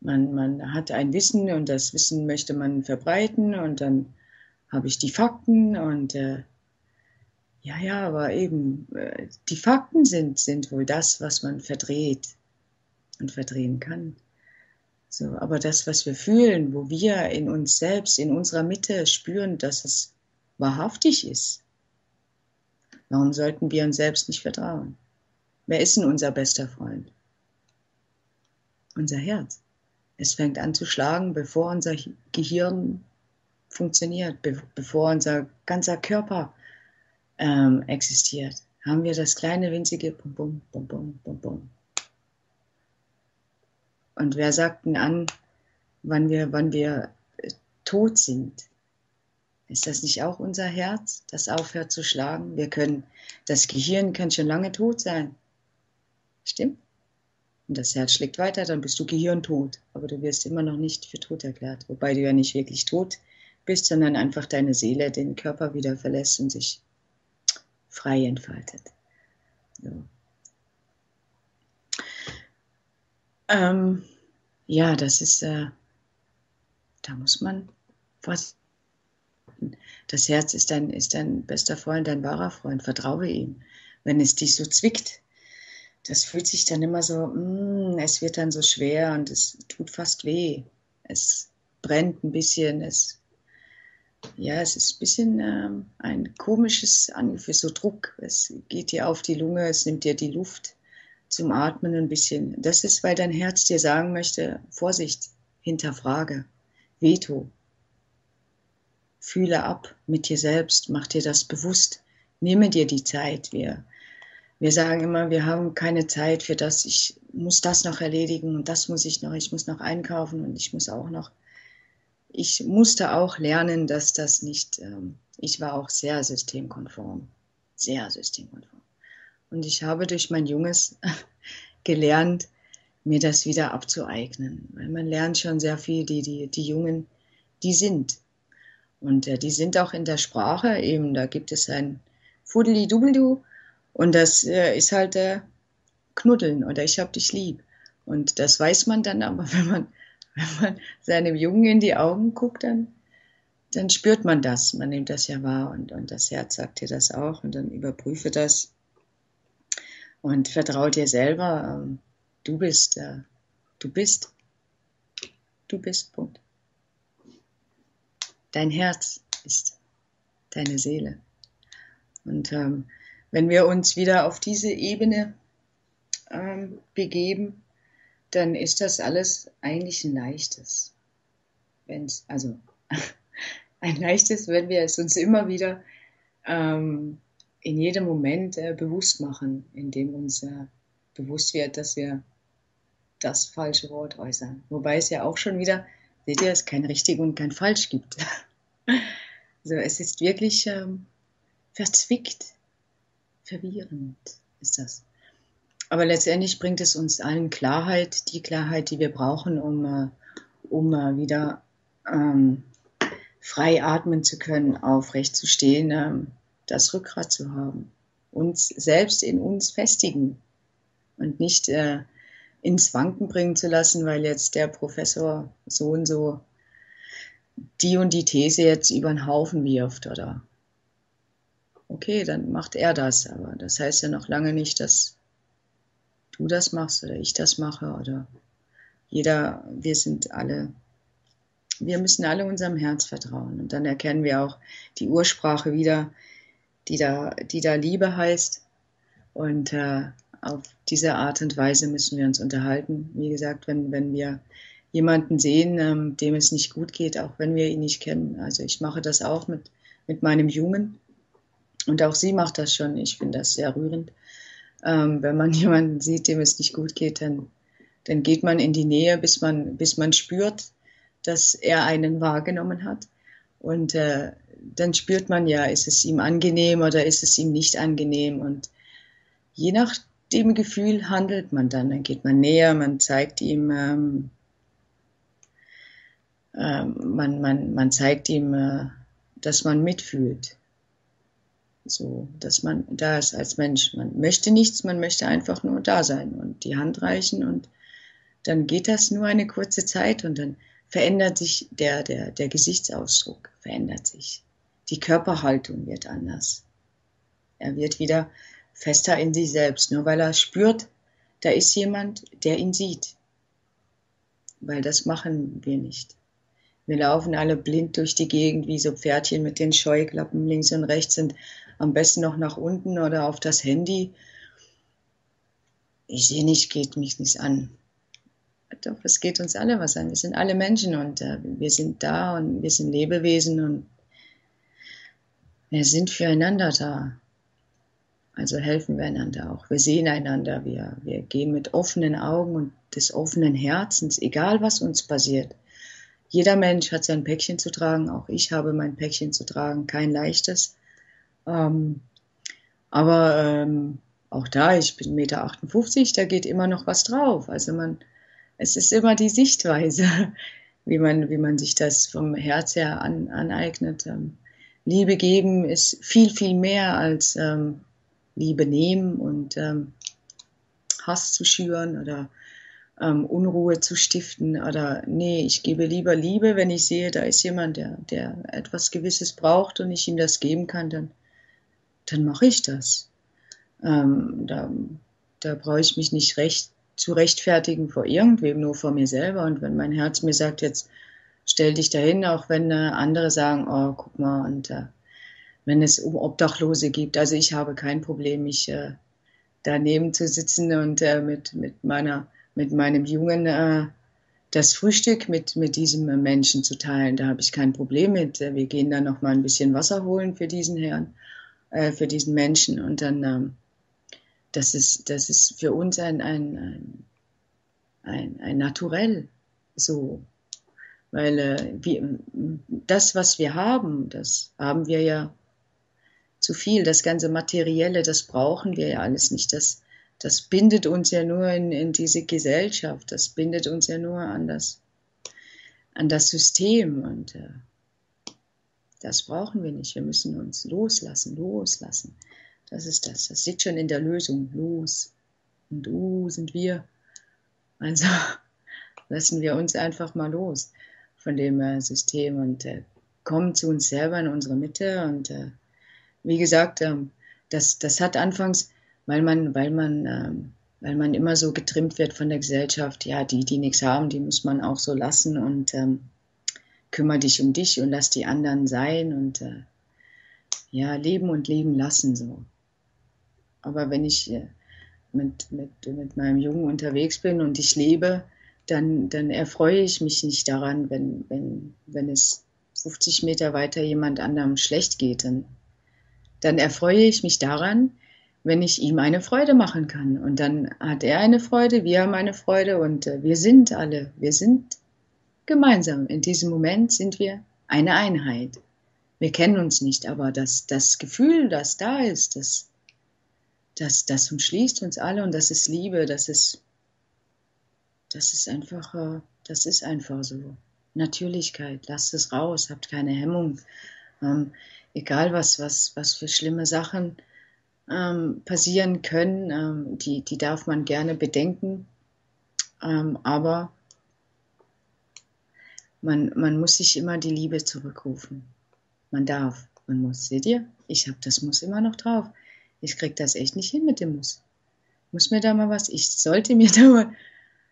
man, man hat ein Wissen und das Wissen möchte man verbreiten und dann habe ich die Fakten und äh, ja, ja, aber eben, äh, die Fakten sind, sind wohl das, was man verdreht und verdrehen kann. So, aber das, was wir fühlen, wo wir in uns selbst, in unserer Mitte spüren, dass es wahrhaftig ist, warum sollten wir uns selbst nicht vertrauen? Wer ist denn unser bester Freund? Unser Herz. Es fängt an zu schlagen, bevor unser Gehirn funktioniert, be- bevor unser ganzer Körper ähm, existiert. Haben wir das kleine, winzige Bum, Bum, Bum, Bum, Bum, Bum. Und wer sagt denn an, wann wir, wann wir tot sind? Ist das nicht auch unser Herz, das aufhört zu schlagen? Wir können, das Gehirn kann schon lange tot sein. Stimmt? Und das Herz schlägt weiter, dann bist du gehirntot. Aber du wirst immer noch nicht für tot erklärt. Wobei du ja nicht wirklich tot bist, sondern einfach deine Seele den Körper wieder verlässt und sich frei entfaltet. So. Ähm, ja, das ist, äh, da muss man was. Das Herz ist dein, ist dein bester Freund, dein wahrer Freund, vertraue ihm. Wenn es dich so zwickt, das fühlt sich dann immer so, mm, es wird dann so schwer und es tut fast weh. Es brennt ein bisschen, es, ja, es ist ein bisschen ähm, ein komisches Angefühl, so Druck. Es geht dir auf die Lunge, es nimmt dir die Luft zum Atmen ein bisschen. Das ist, weil dein Herz dir sagen möchte, Vorsicht, hinterfrage, Veto. Fühle ab mit dir selbst, mach dir das bewusst, nehme dir die Zeit. Wir, wir sagen immer, wir haben keine Zeit für das, ich muss das noch erledigen und das muss ich noch, ich muss noch einkaufen und ich muss auch noch. Ich musste auch lernen, dass das nicht, ähm, ich war auch sehr systemkonform, sehr systemkonform. Und ich habe durch mein Junges gelernt, mir das wieder abzueignen. Weil man lernt schon sehr viel, die, die, die Jungen, die sind. Und äh, die sind auch in der Sprache eben, da gibt es ein Fudeli-Dubeldu und das äh, ist halt äh, Knuddeln oder ich hab dich lieb. Und das weiß man dann, aber wenn man, wenn man seinem Jungen in die Augen guckt, dann, dann spürt man das. Man nimmt das ja wahr und, und das Herz sagt dir das auch und dann überprüfe das. Und vertraue dir selber, ähm, du bist, äh, du bist, du bist, Punkt. Dein Herz ist deine Seele. Und ähm, wenn wir uns wieder auf diese Ebene ähm, begeben, dann ist das alles eigentlich ein leichtes. Wenn's, also ein leichtes, wenn wir es uns immer wieder ähm, in jedem Moment äh, bewusst machen, indem uns äh, bewusst wird, dass wir das falsche Wort äußern. Wobei es ja auch schon wieder, seht ihr, es kein richtig und kein falsch gibt. Also es ist wirklich ähm, verzwickt, verwirrend ist das. Aber letztendlich bringt es uns allen Klarheit, die Klarheit, die wir brauchen, um, äh, um äh, wieder ähm, frei atmen zu können, aufrecht zu stehen, ähm, das Rückgrat zu haben, uns selbst in uns festigen und nicht äh, ins Wanken bringen zu lassen, weil jetzt der Professor so und so die und die These jetzt über den Haufen wirft, oder? Okay, dann macht er das, aber das heißt ja noch lange nicht, dass du das machst oder ich das mache oder jeder, wir sind alle, wir müssen alle unserem Herz vertrauen und dann erkennen wir auch die Ursprache wieder, die da, die da Liebe heißt und äh, auf diese Art und Weise müssen wir uns unterhalten. Wie gesagt, wenn, wenn wir jemanden sehen, ähm, dem es nicht gut geht, auch wenn wir ihn nicht kennen. Also ich mache das auch mit, mit meinem Jungen und auch sie macht das schon. Ich finde das sehr rührend. Ähm, wenn man jemanden sieht, dem es nicht gut geht, dann, dann geht man in die Nähe, bis man, bis man spürt, dass er einen wahrgenommen hat. Und äh, dann spürt man ja, ist es ihm angenehm oder ist es ihm nicht angenehm. Und je nach dem Gefühl handelt man dann, dann geht man näher, man zeigt ihm, ähm, äh, man, man, man zeigt ihm, äh, dass man mitfühlt, so, dass man da ist als Mensch. Man möchte nichts, man möchte einfach nur da sein und die Hand reichen und dann geht das nur eine kurze Zeit und dann verändert sich der, der, der Gesichtsausdruck, verändert sich. Die Körperhaltung wird anders. Er wird wieder fester in sich selbst, nur weil er spürt, da ist jemand, der ihn sieht. Weil das machen wir nicht. Wir laufen alle blind durch die Gegend, wie so Pferdchen mit den Scheuklappen links und rechts und am besten noch nach unten oder auf das Handy. Ich sehe nicht, geht mich nichts an. Doch, es geht uns alle was an. Wir sind alle Menschen und äh, wir sind da und wir sind Lebewesen und wir sind füreinander da. Also helfen wir einander auch. Wir sehen einander, wir, wir gehen mit offenen Augen und des offenen Herzens, egal was uns passiert. Jeder Mensch hat sein Päckchen zu tragen, auch ich habe mein Päckchen zu tragen, kein leichtes. Ähm, aber ähm, auch da, ich bin eins Komma achtundfünfzig Meter, da geht immer noch was drauf. Also man, es ist immer die Sichtweise, wie man, wie man sich das vom Herz her an, aneignet. Ähm, Liebe geben ist viel, viel mehr als Ähm, Liebe nehmen und ähm, Hass zu schüren oder ähm, Unruhe zu stiften oder nee, ich gebe lieber Liebe, wenn ich sehe, da ist jemand, der, der etwas Gewisses braucht und ich ihm das geben kann, dann, dann mache ich das. Ähm, da da brauche ich mich nicht recht, zu rechtfertigen vor irgendwem, nur vor mir selber. Und wenn mein Herz mir sagt, jetzt stell dich dahin, auch wenn äh, andere sagen, oh, guck mal, und äh, wenn es um Obdachlose gibt. Also ich habe kein Problem, mich äh, daneben zu sitzen und äh, mit, mit, meiner, mit meinem Jungen äh, das Frühstück mit, mit diesem äh, Menschen zu teilen. Da habe ich kein Problem mit. Wir gehen dann noch mal ein bisschen Wasser holen für diesen Herrn, äh, für diesen Menschen. Und dann, ähm, das ist, das ist für uns ein, ein, ein, ein, ein Naturell so. Weil äh, wir, das, was wir haben, das haben wir ja zu viel, das ganze Materielle, das brauchen wir ja alles nicht, das, das bindet uns ja nur in, in diese Gesellschaft, das bindet uns ja nur an das, an das System und äh, das brauchen wir nicht, wir müssen uns loslassen, loslassen, das ist das, das liegt schon in der Lösung, los und uh, sind wir, also lassen wir uns einfach mal los von dem äh, System und äh, kommen zu uns selber in unsere Mitte und äh, wie gesagt, das, das hat anfangs, weil man, weil, man, weil man immer so getrimmt wird von der Gesellschaft, ja, die, die nichts haben, die muss man auch so lassen und ähm, kümmere dich um dich und lass die anderen sein und äh, ja, leben und leben lassen so. Aber wenn ich mit, mit, mit meinem Jungen unterwegs bin und ich lebe, dann, dann erfreue ich mich nicht daran, wenn, wenn, wenn es fünfzig Meter weiter jemand anderem schlecht geht, dann Dann erfreue ich mich daran, wenn ich ihm eine Freude machen kann. Und dann hat er eine Freude, wir haben eine Freude und wir sind alle, wir sind gemeinsam. In diesem Moment sind wir eine Einheit. Wir kennen uns nicht, aber das, das Gefühl, das da ist, das, das, das umschließt uns alle und das ist Liebe, das ist, das ist einfach, das ist einfach so. Natürlichkeit, lasst es raus, habt keine Hemmung. Ähm, egal was, was, was für schlimme Sachen Ähm, passieren können, ähm, die, die darf man gerne bedenken, ähm, aber man, man muss sich immer die Liebe zurückrufen. Man darf, man muss, seht ihr, ich habe das Muss immer noch drauf. Ich kriege das echt nicht hin mit dem Muss. Muss mir da mal was, ich sollte mir da, mal,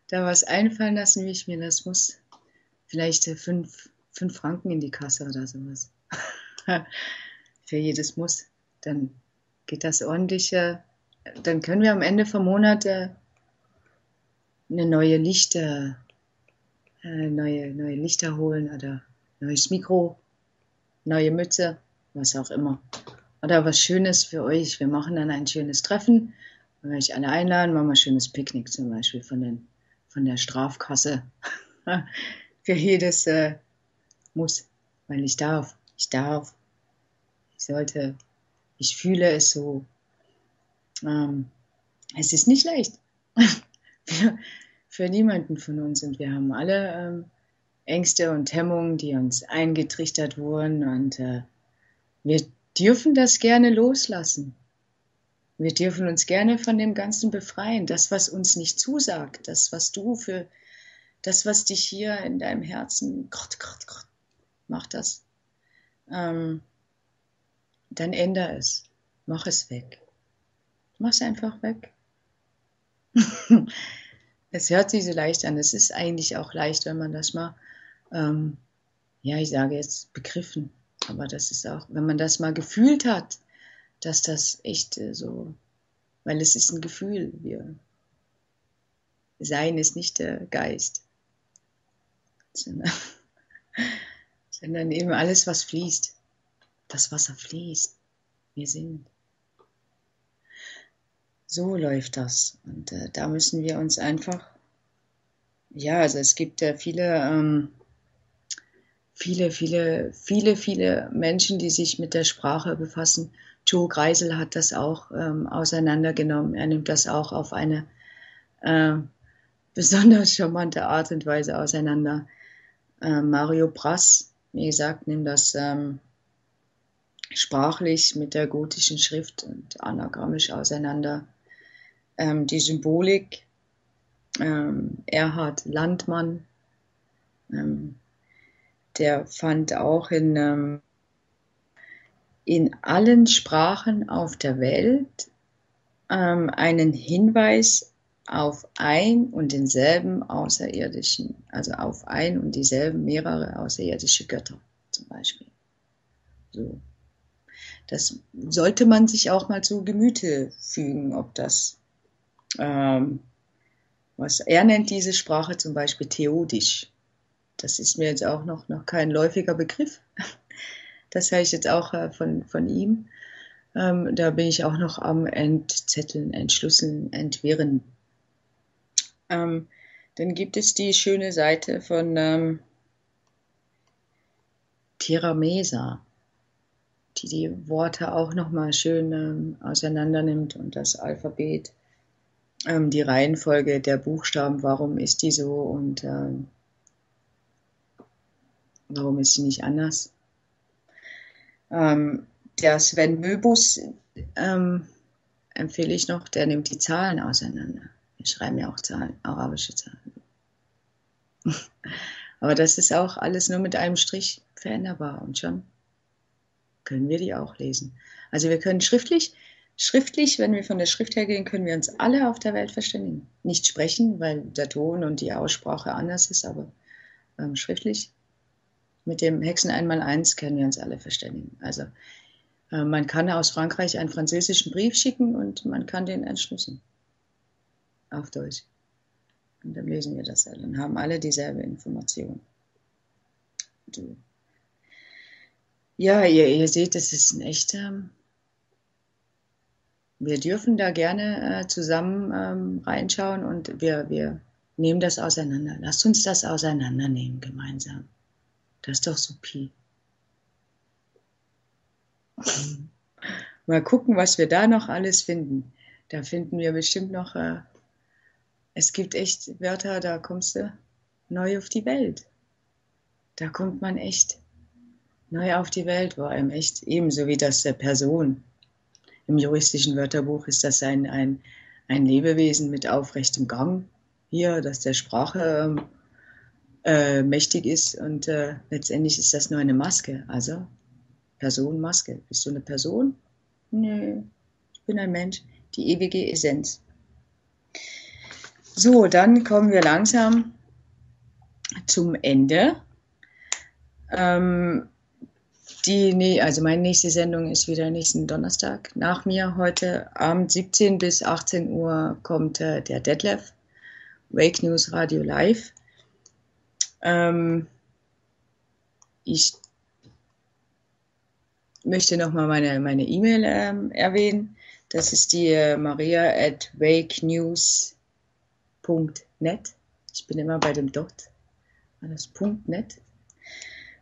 da was einfallen lassen, wie ich mir das muss. Vielleicht äh, fünf, fünf Franken in die Kasse oder sowas. Für jedes Muss, dann geht das ordentlich, dann können wir am Ende vom Monat eine neue Lichter, neue, neue Lichter holen oder neues Mikro, neue Mütze, was auch immer. Oder was Schönes für euch. Wir machen dann ein schönes Treffen, wenn wir euch alle einladen, machen wir ein schönes Picknick zum Beispiel von, den, von der Strafkasse. Für jedes äh, Muss, weil ich darf, ich darf, ich sollte. Ich fühle es so. Ähm, es ist nicht leicht für, für niemanden von uns. Und wir haben alle ähm, Ängste und Hemmungen, die uns eingetrichtert wurden. Und äh, wir dürfen das gerne loslassen. Wir dürfen uns gerne von dem Ganzen befreien. Das, was uns nicht zusagt, das, was du für, das, was dich hier in deinem Herzen, krott, krott, krott, mach das. Ähm, Dann ändere es. Mach es weg. Mach es einfach weg. Es hört sich so leicht an. Es ist eigentlich auch leicht, wenn man das mal, ähm, ja, ich sage jetzt begriffen, aber das ist auch, wenn man das mal gefühlt hat, dass das echt äh, so, weil es ist ein Gefühl. Wir, Sein ist nicht der Geist, sondern, sondern eben alles, was fließt. Das Wasser fließt, wir sind. So läuft das. Und äh, da müssen wir uns einfach, ja, also es gibt ja äh, viele, ähm, viele, viele, viele, viele Menschen, die sich mit der Sprache befassen. Joe Greisel hat das auch ähm, auseinandergenommen. Er nimmt das auch auf eine äh, besonders charmante Art und Weise auseinander. Äh, Mario Prass, wie gesagt, nimmt das ähm, sprachlich mit der gotischen Schrift und anagrammisch auseinander. Ähm, die Symbolik, ähm, Erhard Landmann, ähm, der fand auch in, ähm, in allen Sprachen auf der Welt ähm, einen Hinweis auf ein und denselben Außerirdischen, also auf ein und dieselben mehrere außerirdische Götter zum Beispiel. So. Das sollte man sich auch mal zu Gemüte fügen, ob das, ähm, was er nennt diese Sprache zum Beispiel theodisch. Das ist mir jetzt auch noch, noch kein läufiger Begriff. Das höre ich jetzt auch äh, von, von ihm. Ähm, da bin ich auch noch am Entzetteln, Entschlüsseln, Entwirren. Ähm, dann gibt es die schöne Seite von ähm, Tiramesa, die die Worte auch nochmal schön ähm, auseinander nimmt und das Alphabet, ähm, die Reihenfolge der Buchstaben, warum ist die so und ähm, warum ist sie nicht anders. Ähm, der Sven Möbus ähm, empfehle ich noch, der nimmt die Zahlen auseinander. Wir schreiben ja auch Zahlen, arabische Zahlen. Aber das ist auch alles nur mit einem Strich veränderbar und schon können wir die auch lesen. Also wir können schriftlich, schriftlich, wenn wir von der Schrift her gehen, können wir uns alle auf der Welt verständigen. Nicht sprechen, weil der Ton und die Aussprache anders ist, aber ähm, schriftlich. Mit dem Hexen eins mal eins können wir uns alle verständigen. Also äh, man kann aus Frankreich einen französischen Brief schicken und man kann den entschlüsseln. Auf Deutsch. Und dann lesen wir das alle und haben alle dieselbe Information. Du. Ja, ihr, ihr seht, das ist ein echter, ähm, wir dürfen da gerne äh, zusammen ähm, reinschauen und wir, wir nehmen das auseinander. Lasst uns das auseinandernehmen gemeinsam. Das ist doch supi. Mal gucken, was wir da noch alles finden. Da finden wir bestimmt noch, äh, es gibt echt Wörter, da kommst du neu auf die Welt. Da kommt man echt neu auf die Welt, war einem echt ebenso wie das der Person. Im juristischen Wörterbuch ist das ein, ein, ein Lebewesen mit aufrechtem Gang. Hier, dass der Sprache äh, mächtig ist und äh, letztendlich ist das nur eine Maske. Also Person, Maske. Bist du eine Person? Nee, ich bin ein Mensch. Die ewige Essenz. So, dann kommen wir langsam zum Ende. Ähm, die, nee, also meine nächste Sendung ist wieder nächsten Donnerstag. Nach mir heute Abend siebzehn bis achtzehn Uhr kommt äh, der Detlev, Wake News Radio Live. Ähm, ich möchte nochmal meine meine E-Mail ähm, erwähnen. Das ist die äh, Maria at wakenews punkt net. Ich bin immer bei dem Dot, das .net.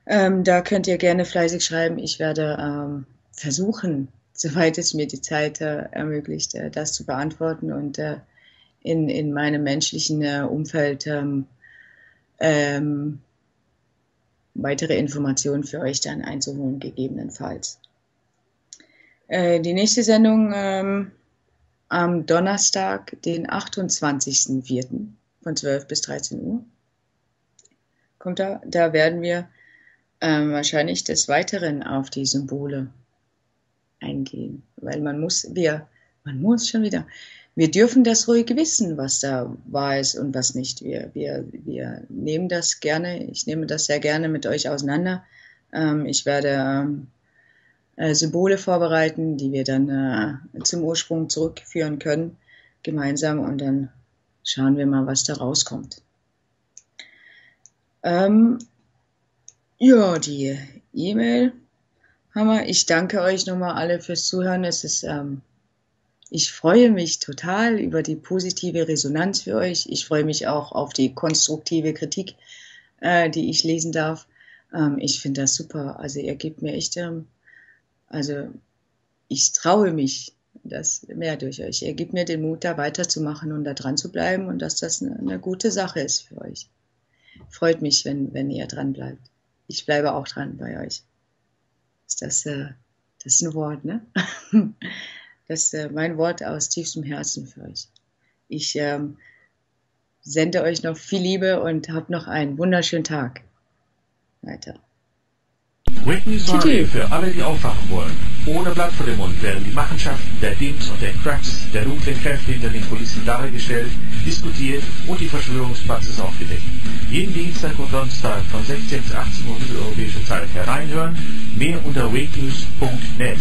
Ähm, da könnt ihr gerne fleißig schreiben. Ich werde ähm, versuchen, soweit es mir die Zeit äh, ermöglicht, äh, das zu beantworten und äh, in, in meinem menschlichen äh, Umfeld ähm, ähm, weitere Informationen für euch dann einzuholen, gegebenenfalls. Äh, die nächste Sendung ähm, am Donnerstag, den achtundzwanzigsten vierten von zwölf bis dreizehn Uhr. Kommt da, da werden wir Ähm, wahrscheinlich des Weiteren auf die Symbole eingehen, weil man muss, wir, man muss schon wieder, wir dürfen das ruhig wissen, was da wahr ist und was nicht. Wir, wir, wir nehmen das gerne, ich nehme das sehr gerne mit euch auseinander. Ähm, ich werde ähm, äh, Symbole vorbereiten, die wir dann äh, zum Ursprung zurückführen können, gemeinsam, und dann schauen wir mal, was da rauskommt. Ähm, Ja, die E-Mail haben wir. Ich danke euch nochmal alle fürs Zuhören. Es ist, ähm, ich freue mich total über die positive Resonanz für euch. Ich freue mich auch auf die konstruktive Kritik, äh, die ich lesen darf. Ähm, ich finde das super. Also ihr gebt mir echt, ähm, also ich traue mich das mehr durch euch. Ihr gebt mir den Mut, da weiterzumachen und da dran zu bleiben und dass das eine, eine gute Sache ist für euch. Freut mich, wenn, wenn ihr dran bleibt. Ich bleibe auch dran bei euch. Ist das, äh, das ist ein Wort, ne? Das ist äh, mein Wort aus tiefstem Herzen für euch. Ich ähm, sende euch noch viel Liebe und habt noch einen wunderschönen Tag. Weiter. Wake News Radio für alle, die aufwachen wollen. Ohne Blatt vor dem Mund werden die Machenschaften der Dims und der Cracks, der dunklen Kräfte hinter den Kulissen dargestellt, diskutiert und die Verschwörungspraxis aufgedeckt. Jeden Dienstag und Donnerstag von sechzehn bis achtzehn Uhr mitteleuropäische Zeit hereinhören. Mehr unter wakenews punkt net.